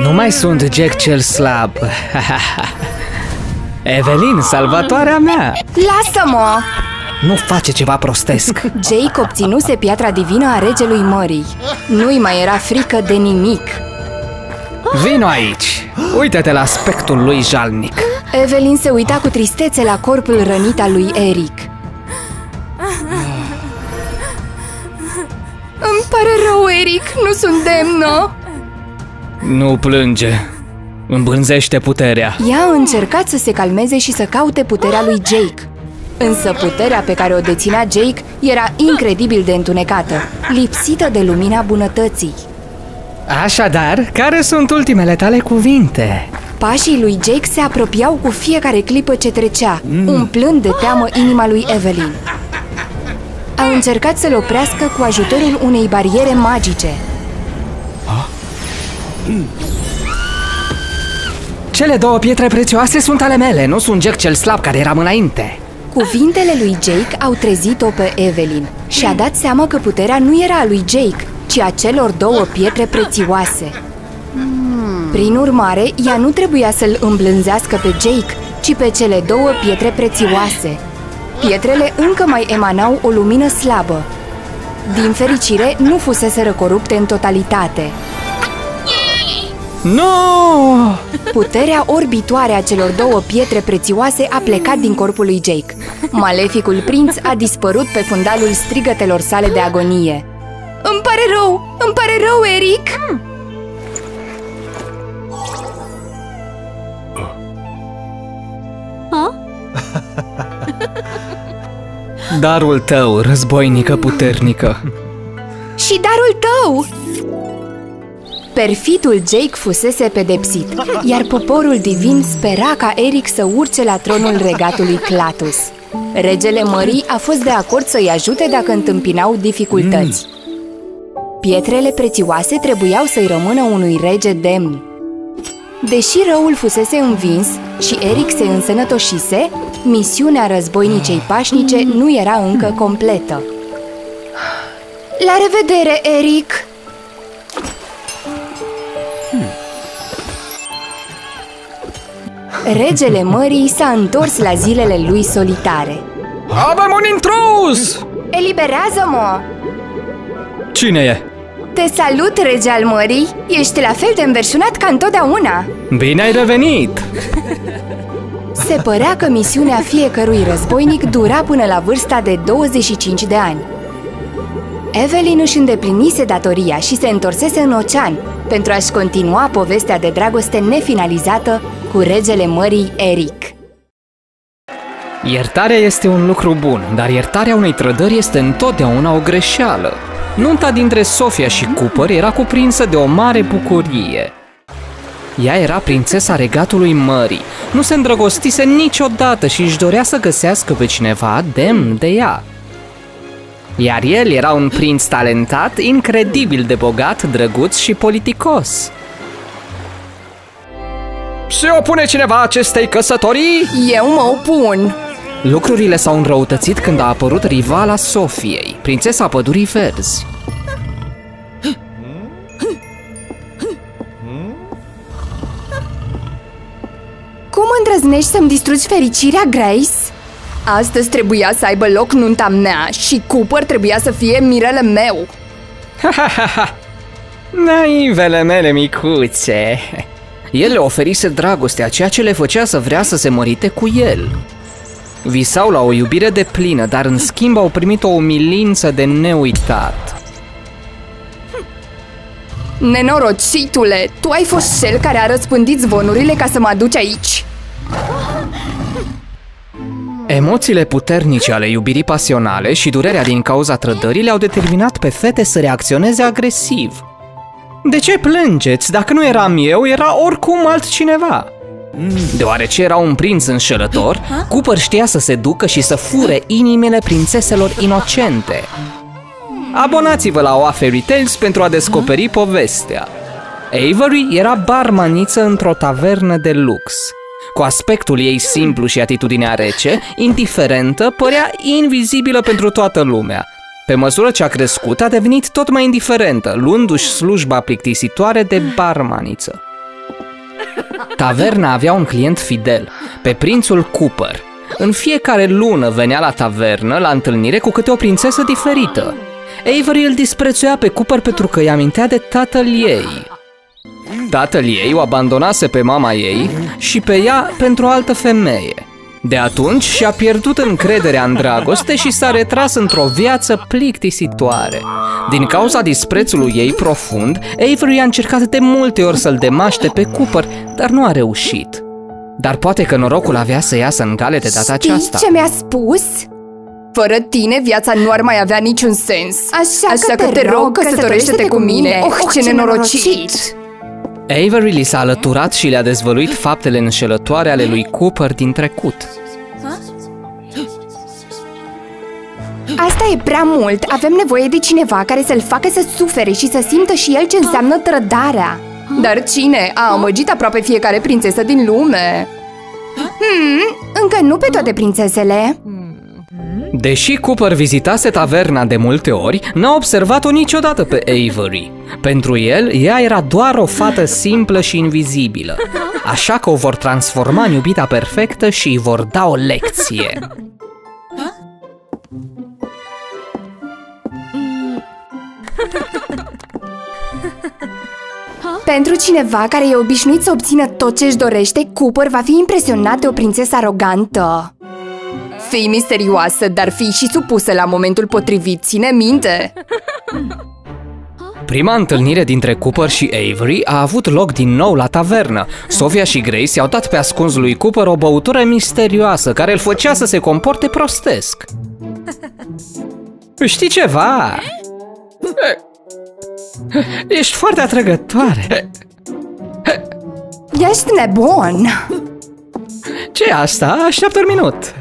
Nu mai sunt Jack cel slab. Evelyn, salvatoarea mea! Lasă-mă! Nu face ceva prostesc. Jake obținuse piatra divină a regelui mării. Nu-i mai era frică de nimic. Vino aici! Uită-te la aspectul lui jalnic. Evelyn se uita cu tristețe la corpul rănit al lui Eric. Îmi pare rău, Eric, nu sunt demnă! Nu plânge. Îmbânzește puterea. Ea a încercat să se calmeze și să caute puterea lui Jake. Însă puterea pe care o deținea Jake era incredibil de întunecată, lipsită de lumina bunătății. Așadar, care sunt ultimele tale cuvinte? Pașii lui Jake se apropiau cu fiecare clipă ce trecea, mm. umplând de teamă inima lui Evelyn. A încercat să-l oprească cu ajutorul unei bariere magice. Cele două pietre prețioase sunt ale mele, nu sunt Jack cel slab care eram înainte. Cuvintele lui Jake au trezit-o pe Evelyn și a dat seama că puterea nu era a lui Jake, ci a celor două pietre prețioase. Prin urmare, ea nu trebuia să-l îmblânzească pe Jake, ci pe cele două pietre prețioase. Pietrele încă mai emanau o lumină slabă. Din fericire, nu fuseseră corupte în totalitate. Nu! No! Puterea orbitoare a celor două pietre prețioase a plecat din corpul lui Jake. Maleficul prinț a dispărut pe fundalul strigătelor sale de agonie. Îmi pare rău! Îmi pare rău, Eric! Darul tău, războinică puternică. Și darul tău! Perfidul Jake fusese pedepsit, iar poporul divin spera ca Eric să urce la tronul regatului Clatus. Regele Mării a fost de acord să-i ajute dacă întâmpinau dificultăți. Pietrele prețioase trebuiau să-i rămână unui rege demn. Deși răul fusese învins și Eric se însănătoșise, misiunea războinicei pașnice nu era încă completă. La revedere, Eric! Regele Mării s-a întors la zilele lui solitare. Avem un intrus! Eliberează-mă! Cine e? Te salut, rege al mării! Ești la fel de înverșunat ca întotdeauna! Bine ai revenit! Se părea că misiunea fiecărui războinic dura până la vârsta de douăzeci și cinci de ani. Evelyn își îndeplinise datoria și se întorsese în ocean pentru a-și continua povestea de dragoste nefinalizată cu regele mării Eric. Iertarea este un lucru bun, dar iertarea unei trădări este întotdeauna o greșeală. Nunta dintre Sofia și Cooper era cuprinsă de o mare bucurie. Ea era prințesa regatului mării, nu se îndrăgostise niciodată și își dorea să găsească pe cineva demn de ea. Iar el era un prinț talentat, incredibil de bogat, drăguț și politicos. Se opune cineva acestei căsătorii? Eu mă opun! Lucrurile s-au înrăutățit când a apărut rivala Sofiei, prințesa Pădurii Verzi. Cum îndrăznești să-mi distrugi fericirea, Grace? Astăzi trebuia să aibă loc nunta mea și Cooper trebuia să fie mirele meu. Naivele mele micuțe! El le oferise dragostea, ceea ce le făcea să vrea să se mărite cu el. Visau la o iubire deplină, dar în schimb au primit o umilință de neuitat. Nenorocitule, tu ai fost cel care a răspândit zvonurile ca să mă aduci aici. Emoțiile puternice ale iubirii pasionale și durerea din cauza trădării le-au determinat pe fete să reacționeze agresiv. De ce plângeți? Dacă nu eram eu, era oricum altcineva. Deoarece era un prinț înșelător, Cooper știa să se ducă și să fure inimile prințeselor inocente. Abonați-vă la W O A Fairy Tales pentru a descoperi povestea. Avery era barmaniță într-o tavernă de lux. Cu aspectul ei simplu și atitudinea rece, indiferentă, părea invizibilă pentru toată lumea. Pe măsură ce a crescut, a devenit tot mai indiferentă, luându-și slujba plictisitoare de barmaniță. Taverna avea un client fidel, pe prințul Cooper. În fiecare lună venea la tavernă, la întâlnire cu câte o prințesă diferită. Avery îl disprețuia pe Cooper pentru că îi amintea de tatăl ei. Tatăl ei o abandonase pe mama ei și pe ea pentru o altă femeie. De atunci și-a pierdut încrederea în dragoste și s-a retras într-o viață plictisitoare. Din cauza disprețului ei profund, Avery a încercat de multe ori să-l demaște pe Cooper, dar nu a reușit. Dar poate că norocul avea să iasă în cale de data aceasta. Știi ce mi-a spus? Fără tine, viața nu ar mai avea niciun sens. Așa, Așa că, că te rog, căsătorește-te cu mine. Oh, ce, ce nenorocit! nenorocit. Avery li s-a alăturat și le-a dezvăluit faptele înșelătoare ale lui Cooper din trecut. Asta e prea mult! Avem nevoie de cineva care să-l facă să sufere și să simtă și el ce înseamnă trădarea. Dar cine? A amăgit aproape fiecare prințesă din lume. Hmm, încă nu pe toate prințesele. Deși Cooper vizitase taverna de multe ori, n-a observat-o niciodată pe Avery. Pentru el, ea era doar o fată simplă și invizibilă. Așa că o vor transforma în iubita perfectă și îi vor da o lecție. Pentru cineva care e obișnuit să obțină tot ce-și dorește, Cooper va fi impresionat de o prințesă arogantă. Fii misterioasă, dar fii și supusă la momentul potrivit, ține minte! Prima întâlnire dintre Cooper și Avery a avut loc din nou la tavernă. Sofia și Grace i-au dat pe ascuns lui Cooper o băutură misterioasă care îl făcea să se comporte prostesc. Știi ceva? Ești foarte atrăgătoare. Ești nebun. Ce-i asta? Așteaptă un minut.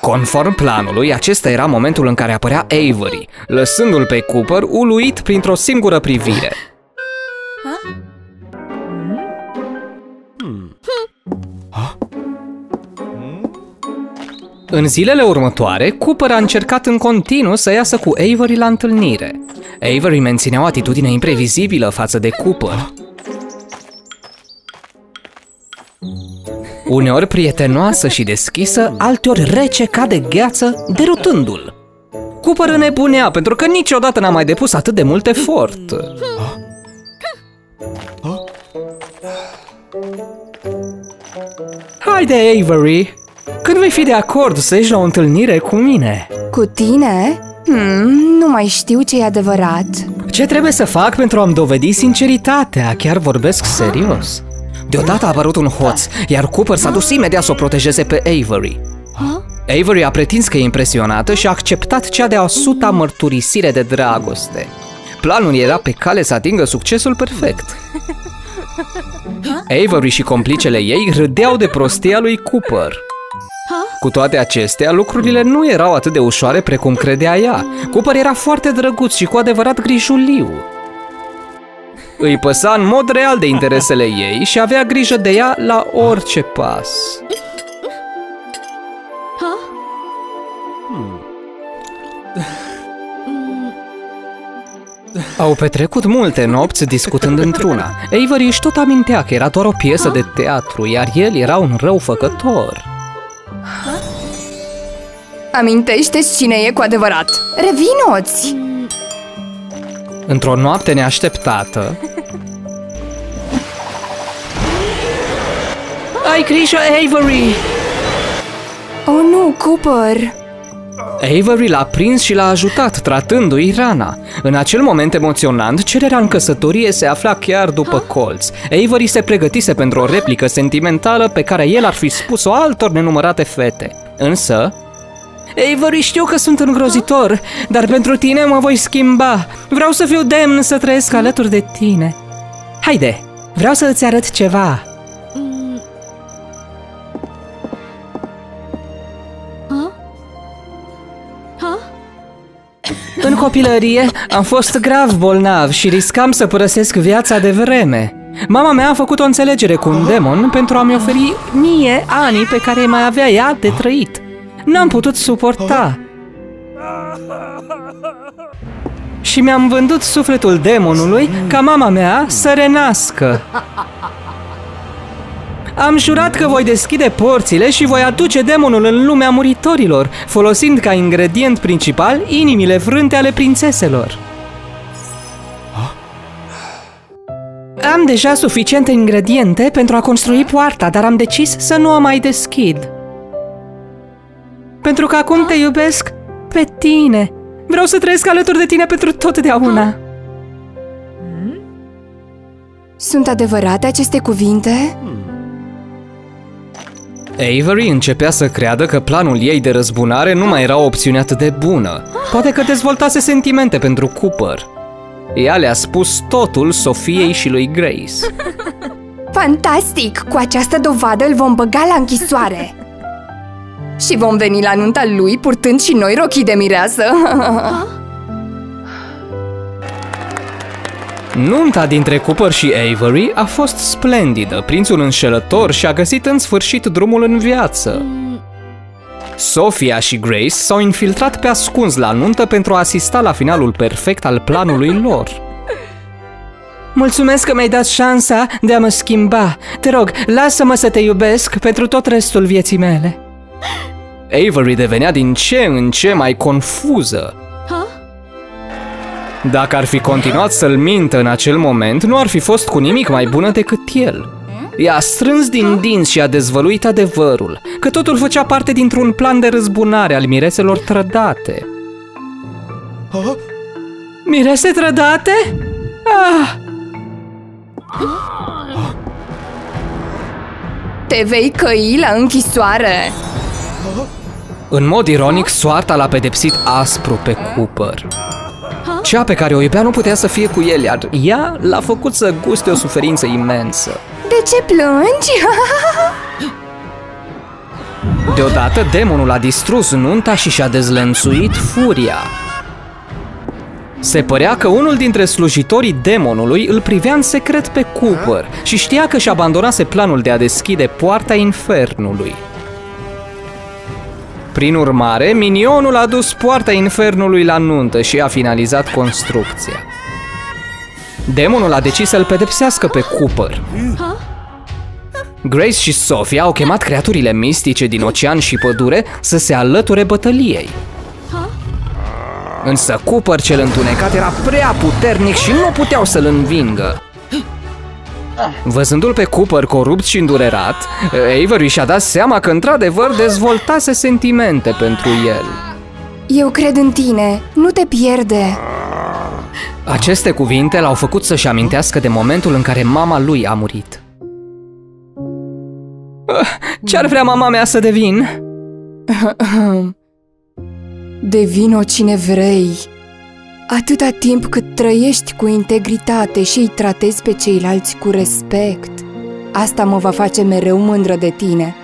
Conform planului, acesta era momentul în care apărea Avery, lăsându-l pe Cooper uluit printr-o singură privire. În zilele următoare, Cooper a încercat în continuu să iasă cu Avery la întâlnire. Avery menținea o atitudine imprevizibilă față de Cooper. Uneori prietenoasă și deschisă, alteori rece ca de gheață, derutându-l. Cooper înnebunea pentru că niciodată n-a mai depus atât de mult efort. Haide, Avery! Când vei fi de acord să ieși la o întâlnire cu mine? Cu tine? Hmm, nu mai știu ce e adevărat. Ce trebuie să fac pentru a-mi dovedi sinceritatea? Chiar vorbesc serios. Deodată a apărut un hoț, iar Cooper s-a dus imediat să o protejeze pe Avery. Avery a pretins că e impresionată și a acceptat cea de-a suta mărturisire de dragoste. Planul era pe cale să atingă succesul perfect. Avery și complicele ei râdeau de prostia lui Cooper. Cu toate acestea, lucrurile nu erau atât de ușoare precum credea ea. Cooper era foarte drăguț și cu adevărat grijuliu. Îi păsa în mod real de interesele ei și avea grijă de ea la orice pas. Au petrecut multe nopți discutând într-una. Avery își tot amintea că era doar o piesă de teatru, iar el era un răufăcător. Amintește-ți cine e cu adevărat. Revino-ți! Într-o noapte neașteptată... Ai grijă, Avery! Oh, nu, Cooper! Avery l-a prins și l-a ajutat, tratându-i rana. În acel moment emoționant, cererea în căsătorie se afla chiar după colț. Avery se pregătise pentru o replică sentimentală pe care el ar fi spus-o altor nenumărate fete. Însă... Avery, știu că sunt îngrozitor, dar pentru tine mă voi schimba. Vreau să fiu demn să trăiesc alături de tine. Haide, vreau să îți arăt ceva. Mm. Huh? Huh? În copilărie am fost grav bolnav și riscam să părăsesc viața de vreme. Mama mea a făcut o înțelegere cu un demon pentru a-mi oferi mie anii pe care mai avea ea de trăit. N-am putut suporta. Și mi-am vândut sufletul demonului ca mama mea să renască. Am jurat că voi deschide porțile și voi aduce demonul în lumea muritorilor, folosind ca ingredient principal inimile frânte ale prințeselor. Am deja suficiente ingrediente pentru a construi poarta, dar am decis să nu o mai deschid. Pentru că acum te iubesc pe tine. Vreau să trăiesc alături de tine pentru totdeauna. Sunt adevărate aceste cuvinte? Avery începea să creadă că planul ei de răzbunare nu mai era o opțiune atât de bună. Poate că dezvoltase sentimente pentru Cooper. Ea le-a spus totul Sofiei și lui Grace. Fantastic! Cu această dovadă îl vom băga la închisoare. Și vom veni la nunta lui, purtând și noi rochii de mireasă. Nunta dintre Cooper și Avery a fost splendidă. Prințul înșelător și-a găsit în sfârșit drumul în viață. Sofia și Grace s-au infiltrat pe ascuns la nuntă pentru a asista la finalul perfect al planului lor. Mulțumesc că mi-ai dat șansa de a mă schimba. Te rog, lasă-mă să te iubesc pentru tot restul vieții mele. Avery devenea din ce în ce mai confuză. Dacă ar fi continuat să-l mintă în acel moment, nu ar fi fost cu nimic mai bună decât el. I-a strâns din dinți și a dezvăluit adevărul, că totul făcea parte dintr-un plan de răzbunare al mireselor trădate. Mirese trădate? Ah! Te vei căi la închisoare! În mod ironic, soarta l-a pedepsit aspru pe Cooper. Cea pe care o iubea nu putea să fie cu el, iar ea l-a făcut să guste o suferință imensă. De ce plângi? Deodată, demonul a distrus nunta și și-a dezlănțuit furia. Se părea că unul dintre slujitorii demonului îl privea în secret pe Cooper și știa că și abandonase planul de a deschide poarta infernului. Prin urmare, minionul a dus poarta infernului la nuntă și a finalizat construcția. Demonul a decis să-l pedepsească pe Cooper. Grace și Sofia au chemat creaturile mistice din ocean și pădure să se alăture bătăliei. Însă Cooper cel întunecat era prea puternic și nu puteau să-l învingă. Văzându-l pe Cooper corupt și îndurerat, Avery și-a dat seama că într-adevăr dezvoltase sentimente pentru el. Eu cred în tine, nu te pierde. Aceste cuvinte l-au făcut să-și amintească de momentul în care mama lui a murit. Ce-ar vrea mama mea să devin? Devin-o cine vrei. Atâta timp cât trăiești cu integritate și îi tratezi pe ceilalți cu respect, asta mă va face mereu mândră de tine.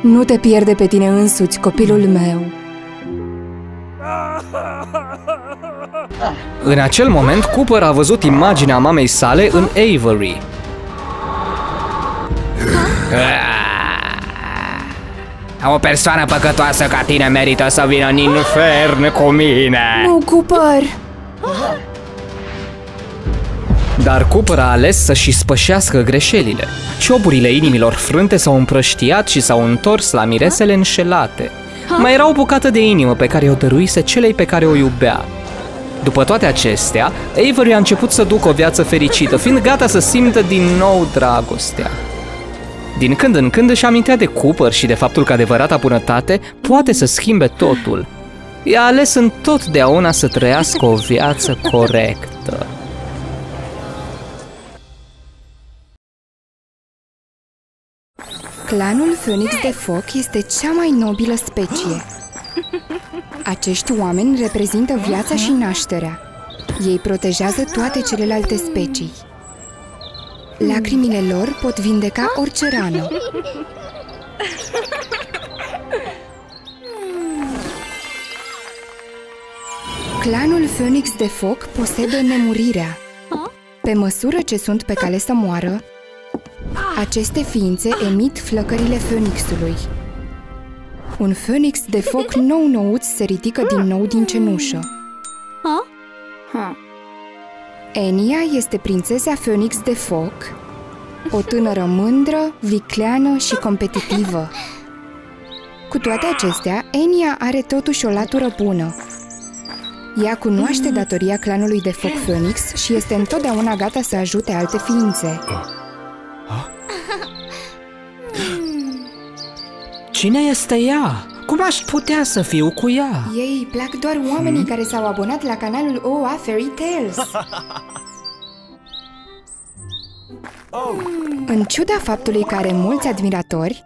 Nu te pierde pe tine însuți, copilul meu. În acel moment, Cooper a văzut imaginea mamei sale în Avery. O persoană păcătoasă ca tine merită să vină în infern cu mine. Nu, Cooper! Dar Cooper a ales să-și spășească greșelile. Cioburile inimilor frânte s-au împrăștiat și s-au întors la miresele înșelate. Mai era o bucată de inimă pe care o dăruise celei pe care o iubea. După toate acestea, Avery a început să ducă o viață fericită, fiind gata să simtă din nou dragostea. Din când în când își amintea de Cooper și de faptul că adevărata bunătate poate să schimbe totul. I-a ales întotdeauna să trăiască o viață corectă. Clanul Fânix de Foc este cea mai nobilă specie. Acești oameni reprezintă viața și nașterea. Ei protejează toate celelalte specii. Lacrimile lor pot vindeca orice rană. Clanul Fânix de Foc posedă nemurirea. Pe măsură ce sunt pe cale să moară, aceste ființe emit flăcările fânixului. Un fânix de foc nou-nouț se ridică din nou din cenușă. Enia este prințesa Fânix de Foc, o tânără mândră, vicleană și competitivă. Cu toate acestea, Enia are totuși o latură bună. Ea cunoaște datoria clanului de foc Fânix și este întotdeauna gata să ajute alte ființe. Cine este ea? Cum aș putea să fiu cu ea? Ei îi plac doar oamenii hmm? care s-au abonat la canalul W O A Fairy Tales. oh. În ciuda faptului că are mulți admiratori,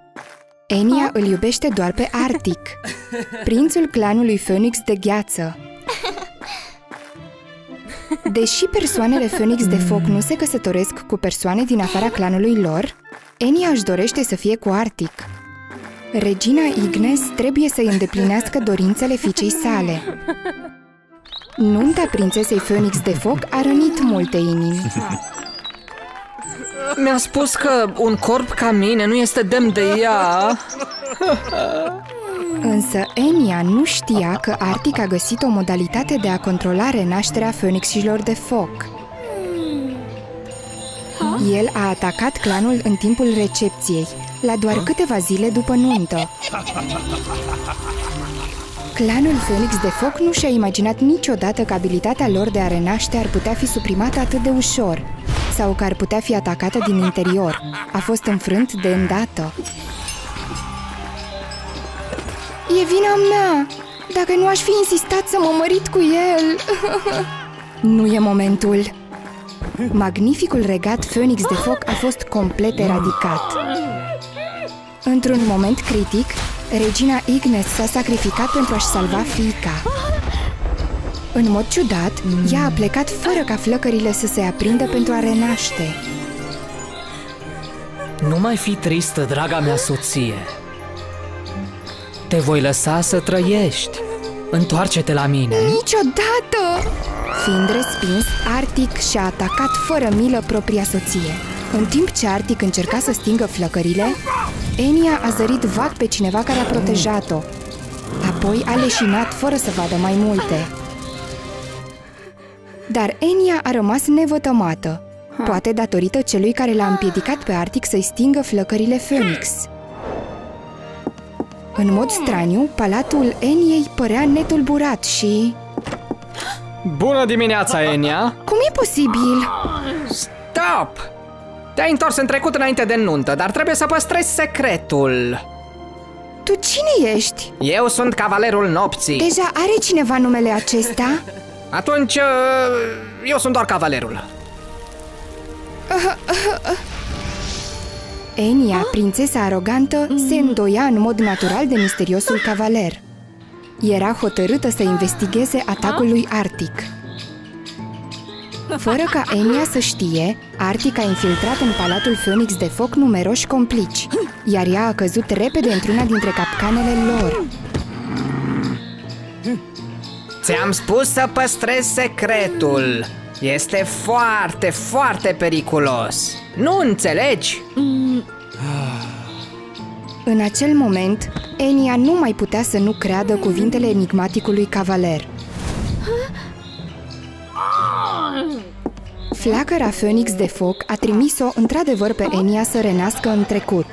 Enia îl iubește doar pe Arctic, prințul clanului Fânix de Gheață. Deși persoanele Fânix de Foc nu se căsătoresc cu persoane din afara clanului lor, Enia își dorește să fie cu Arctic. Regina Ignes trebuie să-i îndeplinească dorințele fiicei sale. Nunta prințesei Fânix de Foc a rănit multe inimi. Mi-a spus că un corp ca mine nu este demn de ea. Însă Enia nu știa că Arctic a găsit o modalitate de a controla renașterea fânixilor de foc. El a atacat clanul în timpul recepției, la doar câteva zile după nuntă. Clanul Fânix de Foc nu și-a imaginat niciodată că abilitatea lor de a renaște ar putea fi suprimată atât de ușor, sau că ar putea fi atacată din interior. A fost înfrânt de îndată. E vina mea! Dacă nu aș fi insistat să mă mărit cu el... Nu e momentul. Magnificul regat Fânix de Foc a fost complet eradicat. Într-un moment critic, Regina Ignes s-a sacrificat pentru a-și salva fiica. În mod ciudat, ea a plecat fără ca flăcările să se aprindă pentru a renaște. Nu mai fi tristă, draga mea soție. Te voi lăsa să trăiești. Întoarce-te la mine. Niciodată! Fiind respins, Arctic și-a atacat fără milă propria soție. În timp ce Arctic încerca să stingă flăcările, Enia a zărit vag pe cineva care a protejat-o. Apoi a leșinat fără să vadă mai multe. Dar Enia a rămas nevătămată, poate datorită celui care l-a împiedicat pe Arctic să-i stingă flăcările Phoenix. În mod straniu, palatul Eniei părea netulburat și... Bună dimineața, Enia! Cum e posibil? Stop! Te-ai întors în trecut înainte de nuntă, dar trebuie să păstrezi secretul. Tu cine ești? Eu sunt Cavalerul Nopții. Deja are cineva numele acesta? Atunci, eu sunt doar Cavalerul. Enia, prințesa arogantă, se îndoia în mod natural de misteriosul cavaler. Era hotărâtă să investigheze atacul lui Arctic. Fără ca Enia să știe, Arctic a infiltrat în Palatul Phoenix de Foc numeroși complici, iar ea a căzut repede într-una dintre capcanele lor. Ți-am spus să păstrezi secretul. Este foarte, foarte periculos. Nu înțelegi? Mm. În acel moment, Enia nu mai putea să nu creadă cuvintele enigmaticului cavaler. Flacăra Phoenix de foc a trimis-o într-adevăr pe Enia să renască în trecut.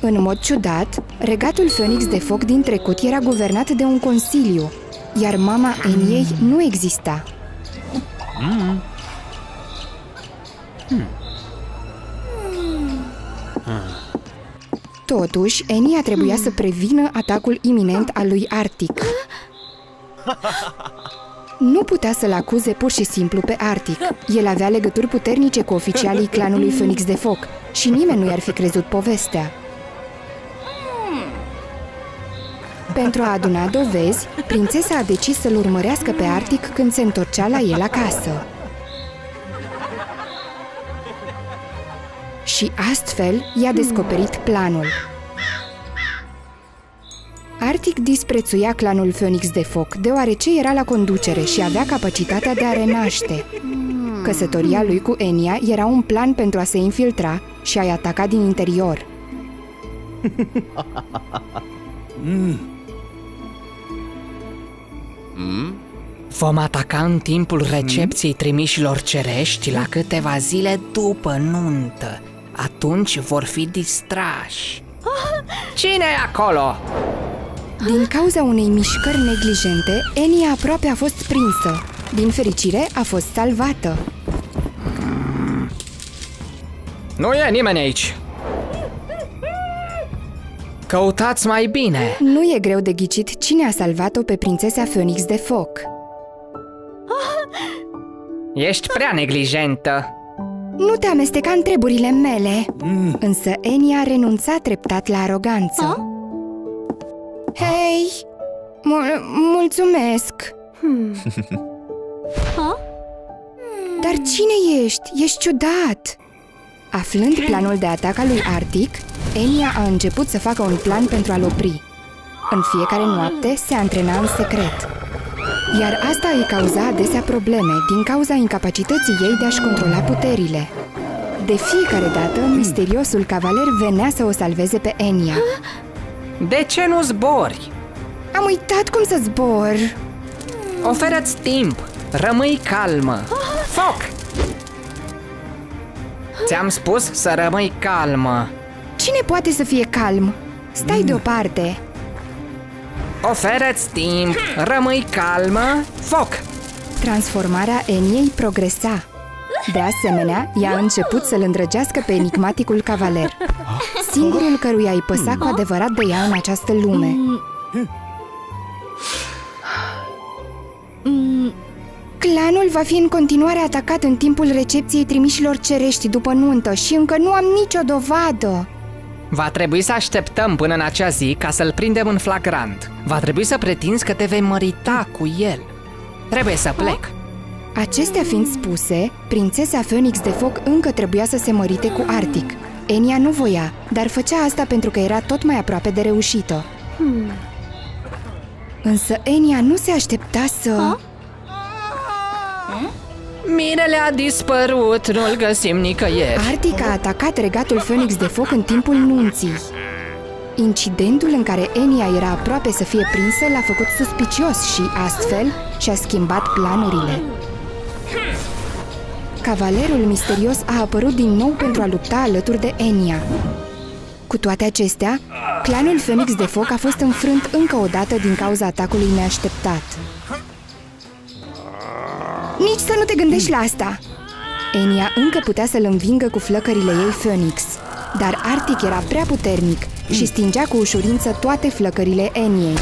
În mod ciudat, regatul Phoenix de foc din trecut era guvernat de un consiliu, iar mama Eniei nu exista. Mm. Mm. Ah. Totuși, Enia trebuia să prevină atacul iminent al lui Arctic. Nu putea să-l acuze pur și simplu pe Arctic. El avea legături puternice cu oficialii clanului Phoenix de Foc și nimeni nu i-ar fi crezut povestea. Pentru a aduna dovezi, prințesa a decis să-l urmărească pe Arctic când se întorcea la el acasă. Și astfel i-a descoperit planul. Arctic disprețuia clanul Phoenix de Foc, deoarece era la conducere și avea capacitatea de a renaște. Căsătoria lui cu Enia era un plan pentru a se infiltra și a-i ataca din interior. Vom ataca în timpul recepției trimișilor cerești la câteva zile după nuntă. Atunci vor fi distrași. Cine e acolo? Din cauza unei mișcări neglijente, Enia aproape a fost prinsă. Din fericire, a fost salvată. Nu e nimeni aici. Căutați mai bine. Nu e greu de ghicit cine a salvat-o pe prințesa Phoenix de Foc. Ești prea neglijentă. Nu te amesteca în treburile mele. mm. Însă Enia renunța treptat la aroganță. Ha? Hei! Mul- mulțumesc! Hmm. Dar cine ești? Ești ciudat! Aflând planul de atac al lui Arctic, Enia a început să facă un plan pentru a-l opri. În fiecare noapte se antrena în secret. Iar asta îi cauza adesea probleme din cauza incapacității ei de a-și controla puterile. De fiecare dată, misteriosul cavaler venea să o salveze pe Enia. De ce nu zbori? Am uitat cum să zbor. Oferă-ți timp. Rămâi calmă. Foc! Ți-am spus să rămâi calmă. Cine poate să fie calm? Stai deoparte. Oferă-ți timp. Rămâi calmă. Foc! Transformarea Eniei progresa. De asemenea, ea a început să-l îndrăgească pe enigmaticul cavaler, singurul căruia îi păsa cu adevărat de ea în această lume. Clanul va fi în continuare atacat în timpul recepției trimișilor cerești după nuntă și încă nu am nicio dovadă. Va trebui să așteptăm până în acea zi ca să-l prindem în flagrant. Va trebui să pretinzi că te vei mărita cu el. Trebuie să plec. Acestea fiind spuse, prințesa Phoenix de Foc încă trebuia să se mărite cu Arctic. Enia nu voia, dar făcea asta pentru că era tot mai aproape de reușită. Hmm. Însă Enia nu se aștepta să... Ha? Mirele a dispărut, nu-l găsim nicăieri. Arctic a atacat regatul Phoenix de Foc în timpul nunții. Incidentul în care Enia era aproape să fie prinsă l-a făcut suspicios și, astfel, și-a schimbat planurile. Cavalerul misterios a apărut din nou pentru a lupta alături de Enia. Cu toate acestea, clanul Phoenix de Foc a fost înfrânt încă o dată din cauza atacului neașteptat. Nici să nu te gândești la asta! Enia încă putea să-l învingă cu flăcările ei Phoenix, dar Arctic era prea puternic și stingea cu ușurință toate flăcările Eniei.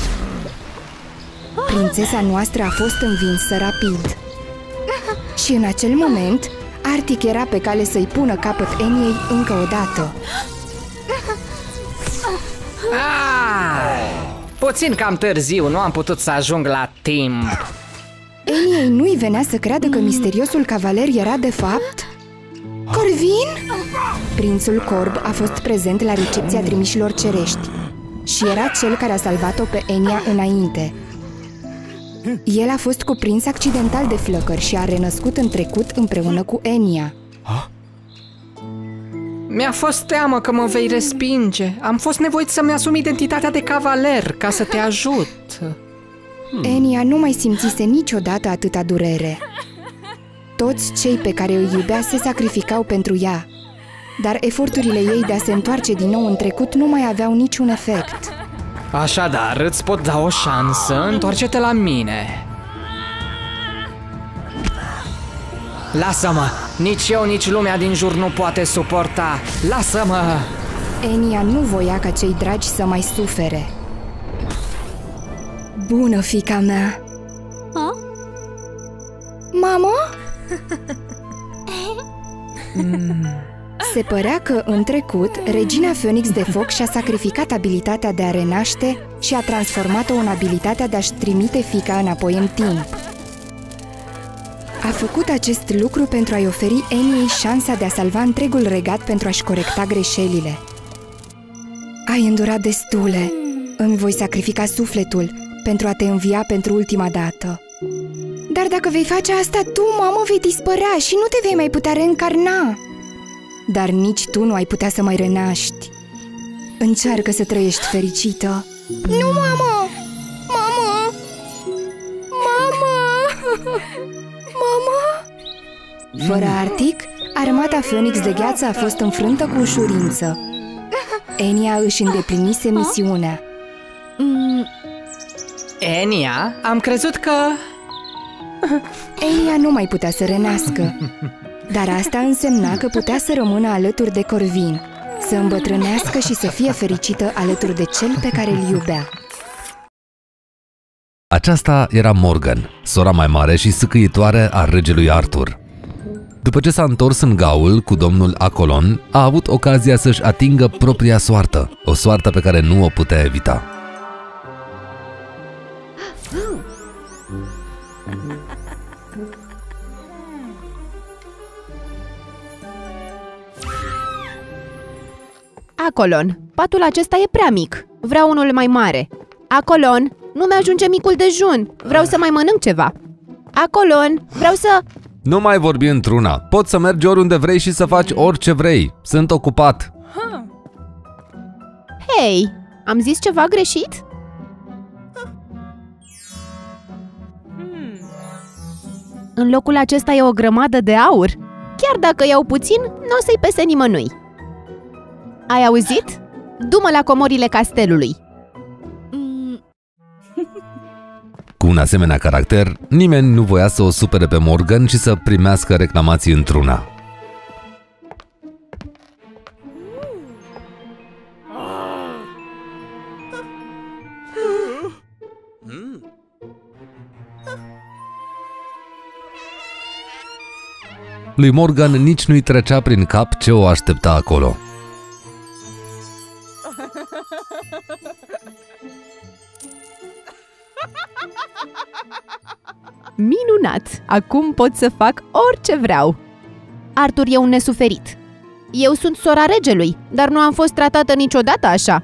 Prințesa noastră a fost învinsă rapid. Și în acel moment, Arctic era pe cale să-i pună capăt Eniei încă o dată. Ah, puțin cam târziu, nu am putut să ajung la timp. Eniei nu-i venea să creadă că misteriosul cavaler era de fapt... Corvin? Prințul Corb a fost prezent la recepția trimișilor cerești și era cel care a salvat-o pe Enia înainte. El a fost cuprins accidental de flăcări și a renăscut în trecut împreună cu Enia. Mi-a fost teamă că mă vei respinge. Am fost nevoit să-mi asum identitatea de cavaler ca să te ajut. Enia nu mai simțise niciodată atâta durere. Toți cei pe care îi iubea se sacrificau pentru ea, dar eforturile ei de a se întoarce din nou în trecut nu mai aveau niciun efect. Așadar, îți pot da o șansă, întoarce-te la mine. Lasă-mă! Nici eu, nici lumea din jur nu poate suporta. Lasă-mă! Enia nu voia ca cei dragi să mai sufere. Bună, fiica mea! Ha? Mamă? Se părea că, în trecut, Regina Phoenix de Foc și-a sacrificat abilitatea de a renaște și a transformat-o în abilitatea de a-și trimite fiica înapoi în timp. A făcut acest lucru pentru a-i oferi Eniei șansa de a salva întregul regat pentru a-și corecta greșelile. Ai îndurat destule. Îmi voi sacrifica sufletul pentru a te învia pentru ultima dată. Dar dacă vei face asta, tu, mamă, vei dispărea și nu te vei mai putea reîncarna. Dar nici tu nu ai putea să mai renaști. Încearcă să trăiești fericită. Nu, mamă! Mamă! Mamă! Mamă! Fără Arctic, armata Phoenix de Gheață a fost înfrântă cu ușurință. Enia își îndeplinise misiunea. Enia? Am crezut că... Enia nu mai putea să renască, dar asta însemna că putea să rămână alături de Corvin, să îmbătrânească și să fie fericită alături de cel pe care îl iubea. Aceasta era Morgan, sora mai mare și sâcâitoare a regelui Arthur. După ce s-a întors în Gaul cu domnul Acolon, a avut ocazia să-și atingă propria soartă, o soartă pe care nu o putea evita. Acolon, patul acesta e prea mic. Vreau unul mai mare. Acolon, nu mi-ajunge micul dejun. Vreau să mai mănânc ceva. Acolon, vreau să... Nu mai vorbi într-una. Poți să mergi oriunde vrei și să faci orice vrei. Sunt ocupat. Hei, am zis ceva greșit? În locul acesta e o grămadă de aur. Chiar dacă iau puțin, nu o să-i pese nimănui. Ai auzit? Du-mă la comorile castelului. Cu un asemenea caracter, nimeni nu voia să o supere pe Morgan și să primească reclamații într-una. Lui Morgan nici nu-i trecea prin cap ce o aștepta acolo. Minunat! Acum pot să fac orice vreau! Arthur e un nesuferit. Eu sunt sora regelui, dar nu am fost tratată niciodată așa.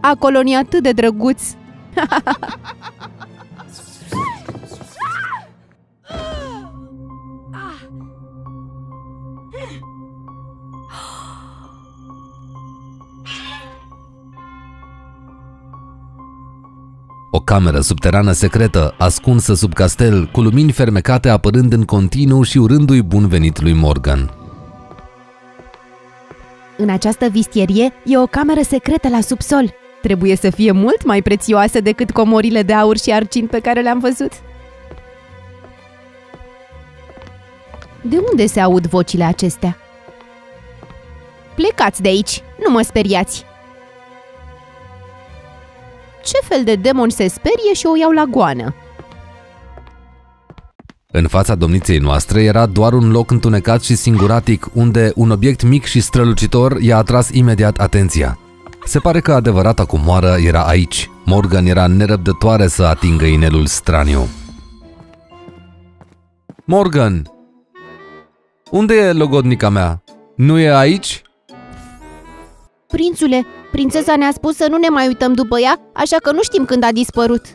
Acolon e atât de drăguț. O cameră subterană secretă, ascunsă sub castel, cu lumini fermecate apărând în continuu și urându-i bun venit lui Morgan. În această vistierie e o cameră secretă la subsol. Trebuie să fie mult mai prețioasă decât comorile de aur și argint pe care le-am văzut. De unde se aud vocile acestea? Plecați de aici, nu mă speriați! Ce fel de demon se sperie și o iau la goană? În fața domniței noastre era doar un loc întunecat și singuratic, unde un obiect mic și strălucitor i-a atras imediat atenția. Se pare că adevărata comoară era aici. Morgan era nerăbdătoare să atingă inelul straniu. Morgan! Unde e logodnica mea? Nu e aici? Prințule, prințesa ne-a spus să nu ne mai uităm după ea, așa că nu știm când a dispărut.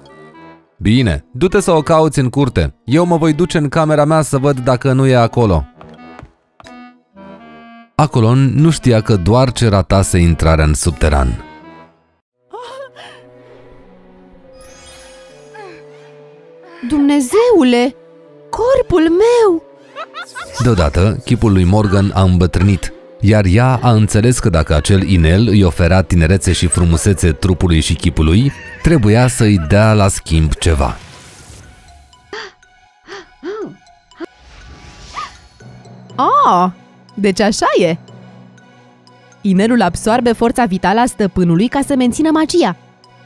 Bine, du-te să o cauți în curte. Eu mă voi duce în camera mea să văd dacă nu e acolo. Acolon nu știa că doar ce ratase intrarea în subteran. Dumnezeule! Corpul meu! Deodată, chipul lui Morgan a îmbătrânit, iar ea a înțeles că dacă acel inel îi oferea tinerețe și frumusețe trupului și chipului, trebuia să-i dea la schimb ceva. Ah, deci așa e! Inelul absoarbe forța vitală a stăpânului ca să mențină magia,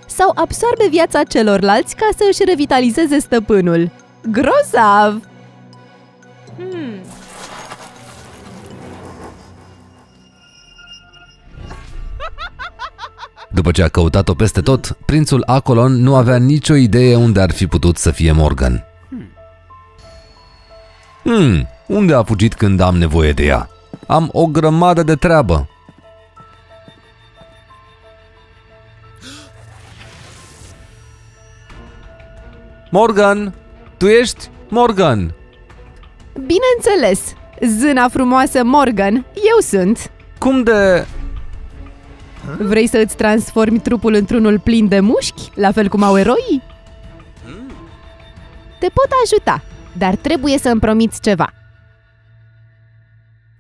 sau absoarbe viața celorlalți ca să își revitalizeze stăpânul. Grozav! Hmm. După ce a căutat-o peste tot, prințul Acolon nu avea nicio idee unde ar fi putut să fie Morgan. Hmm, unde a fugit când am nevoie de ea? Am o grămadă de treabă. Morgan, tu ești Morgan? Bineînțeles, zâna frumoasă Morgan, eu sunt. Cum de... Vrei să îți transformi trupul într-unul plin de mușchi, la fel cum au eroii? Te pot ajuta, dar trebuie să îmi promiți ceva.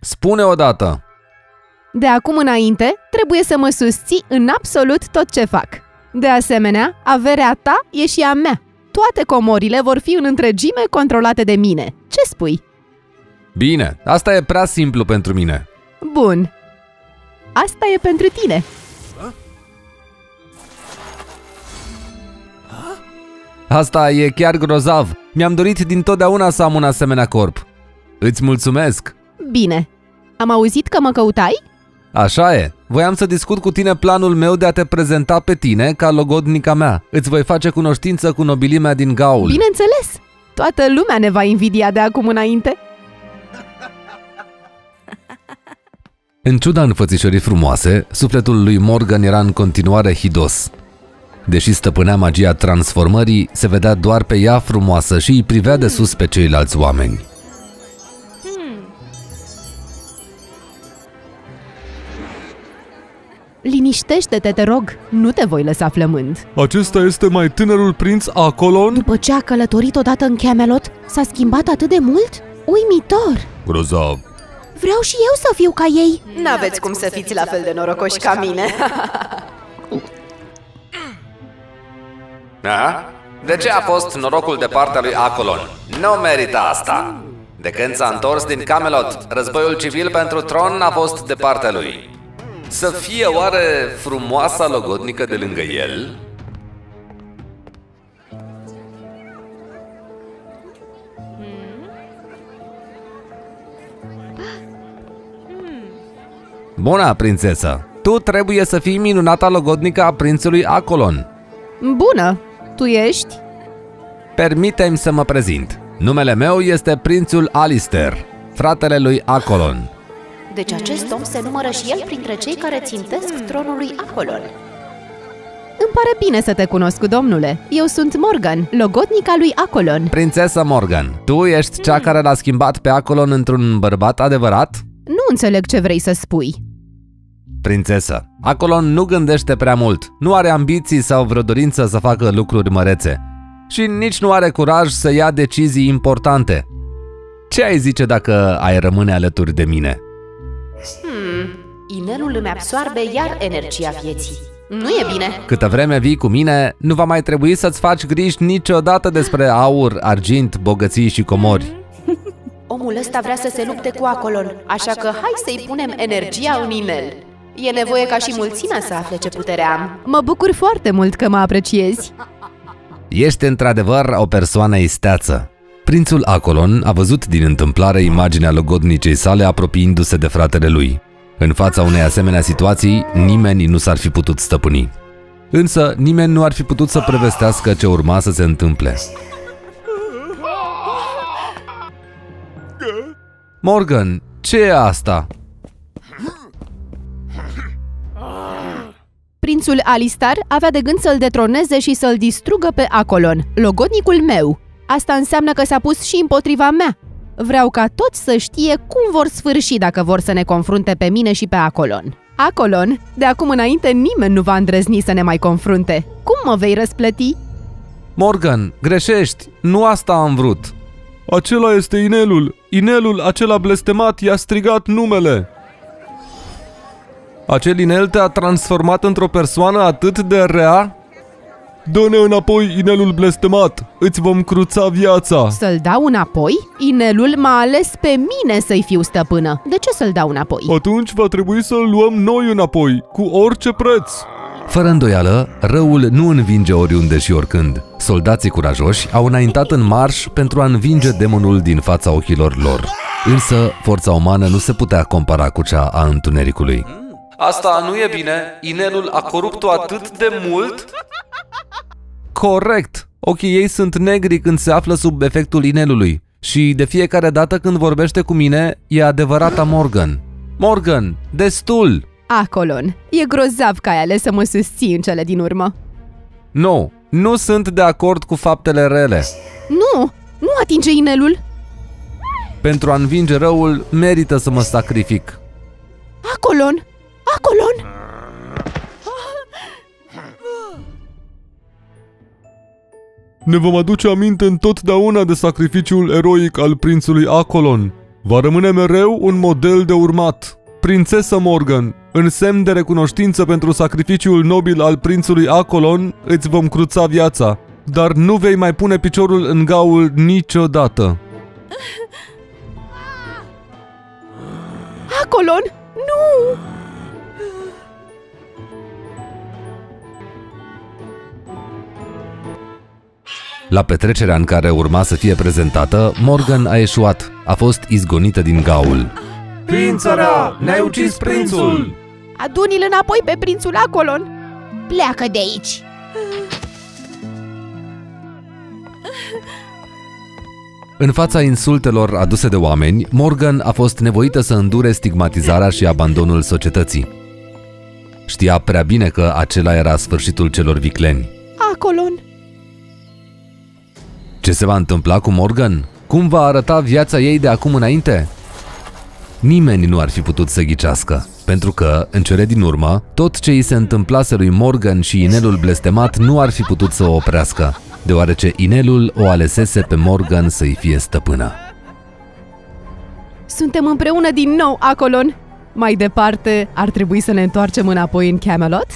Spune odată! De acum înainte, trebuie să mă susții în absolut tot ce fac. De asemenea, averea ta e și a mea. Toate comorile vor fi în întregime controlate de mine. Ce spui? Bine, asta e prea simplu pentru mine. Bun. Asta e pentru tine. Asta e chiar grozav. Mi-am dorit dintotdeauna să am un asemenea corp. Îți mulțumesc. Bine. Am auzit că mă căutai? Așa e. Voiam să discut cu tine planul meu de a te prezenta pe tine ca logodnica mea. Îți voi face cunoștință cu nobilimea din Gaul. Bineînțeles. Toată lumea ne va invidia de acum înainte. În ciuda înfățișării frumoase, sufletul lui Morgan era în continuare hidos. Deși stăpânea magia transformării, se vedea doar pe ea frumoasă și îi privea de sus pe ceilalți oameni. Liniștește-te, te rog, nu te voi lăsa flămând. Acesta este mai tânărul prinț Acolon? După ce a călătorit odată în Camelot, s-a schimbat atât de mult? Uimitor! Grozav! Vreau și eu să fiu ca ei. N-aveți cum, cum să fiți la fel de norocoși ca mine. A? De ce a fost norocul de partea lui Acolon? Nu merită asta. De când s-a întors din Camelot, războiul civil pentru tron a fost de partea lui. Să fie oare frumoasa logodnică de lângă el? Bună, prințesă! Tu trebuie să fii minunata logodnică a prințului Acolon. Bună! Tu ești? Permite-mi să mă prezint. Numele meu este prințul Alistair, fratele lui Acolon. Deci acest om se numără și el printre cei care țintesc tronul lui Acolon. Îmi pare bine să te cunosc, domnule. Eu sunt Morgan, logotnica lui Acolon. Prințesa Morgan, tu ești cea care l-a schimbat pe Acolon într-un bărbat adevărat? Nu înțeleg ce vrei să spui. Prințesă, Acolon nu gândește prea mult, nu are ambiții sau vreo dorință să facă lucruri mărețe. Și nici nu are curaj să ia decizii importante. Ce ai zice dacă ai rămâne alături de mine? Hmm, inelul îmi absoarbe iar energia vieții. Nu e bine. Câtă vreme vii cu mine, nu va mai trebui să-ți faci griji niciodată despre aur, argint, bogății și comori. Omul ăsta vrea să se lupte cu Acolon, așa că hai să-i punem energia în inel. E nevoie ca și mulțimea să afle ce putere am. Mă bucur foarte mult că mă apreciezi. Ești într-adevăr o persoană isteață. Prințul Acolon a văzut din întâmplare imaginea logodnicei sale apropiindu-se de fratele lui. În fața unei asemenea situații, nimeni nu s-ar fi putut stăpâni. Însă, nimeni nu ar fi putut să prevestească ce urma să se întâmple. Morgan, ce e asta? Prințul Alistair avea de gând să-l detroneze și să-l distrugă pe Acolon, logodnicul meu. Asta înseamnă că s-a pus și împotriva mea. Vreau ca toți să știe cum vor sfârși dacă vor să ne confrunte pe mine și pe Acolon. Acolon, de acum înainte nimeni nu va îndrăzni să ne mai confrunte. Cum mă vei răsplăti? Morgan, greșești, nu asta am vrut. Acela este inelul. Inelul acela blestemat i-a strigat numele. Acel inel te-a transformat într-o persoană atât de rea? Dă-ne înapoi inelul blestemat, îți vom cruța viața. Să-l dau înapoi? Inelul m-a ales pe mine să-i fiu stăpână. De ce să-l dau înapoi? Atunci va trebui să-l luăm noi înapoi, cu orice preț. Fără îndoială, răul nu învinge oriunde și oricând. Soldații curajoși au înaintat în marș pentru a învinge demonul din fața ochilor lor. Însă, forța umană nu se putea compara cu cea a întunericului. Asta nu e bine? Inelul a corupt-o atât de mult? Corect! Ochii ei sunt negri când se află sub efectul inelului. Și de fiecare dată când vorbește cu mine, e adevărata Morgan. Morgan, destul! Acolon, e grozav că ai ales să mă susții în cele din urmă. Nu, nu sunt de acord cu faptele rele. Nu, nu atinge inelul! Pentru a învinge răul, merită să mă sacrific. Acolon! Acolon! Ne vom aduce aminte întotdeauna de sacrificiul eroic al prințului Acolon. Va rămâne mereu un model de urmat. Prințesa Morgan, în semn de recunoștință pentru sacrificiul nobil al prințului Acolon, îți vom cruța viața, dar nu vei mai pune piciorul în Gaul niciodată. Acolon, nu! La petrecerea în care urma să fie prezentată, Morgan a eșuat. A fost izgonită din Gaul. Prințăra, ne-ai ucis prințul! Aduni-l înapoi pe prințul Acolon! Pleacă de aici! În fața insultelor aduse de oameni, Morgan a fost nevoită să îndure stigmatizarea și abandonul societății. Știa prea bine că acela era sfârșitul celor vicleni. Acolon! Ce se va întâmpla cu Morgan? Cum va arăta viața ei de acum înainte? Nimeni nu ar fi putut să ghicească, pentru că, în cele din urmă, tot ce i se întâmplase lui Morgan și inelul blestemat nu ar fi putut să o oprească, deoarece inelul o alesese pe Morgan să-i fie stăpână. Suntem împreună din nou, Acolon! Mai departe, ar trebui să ne întoarcem înapoi în Camelot?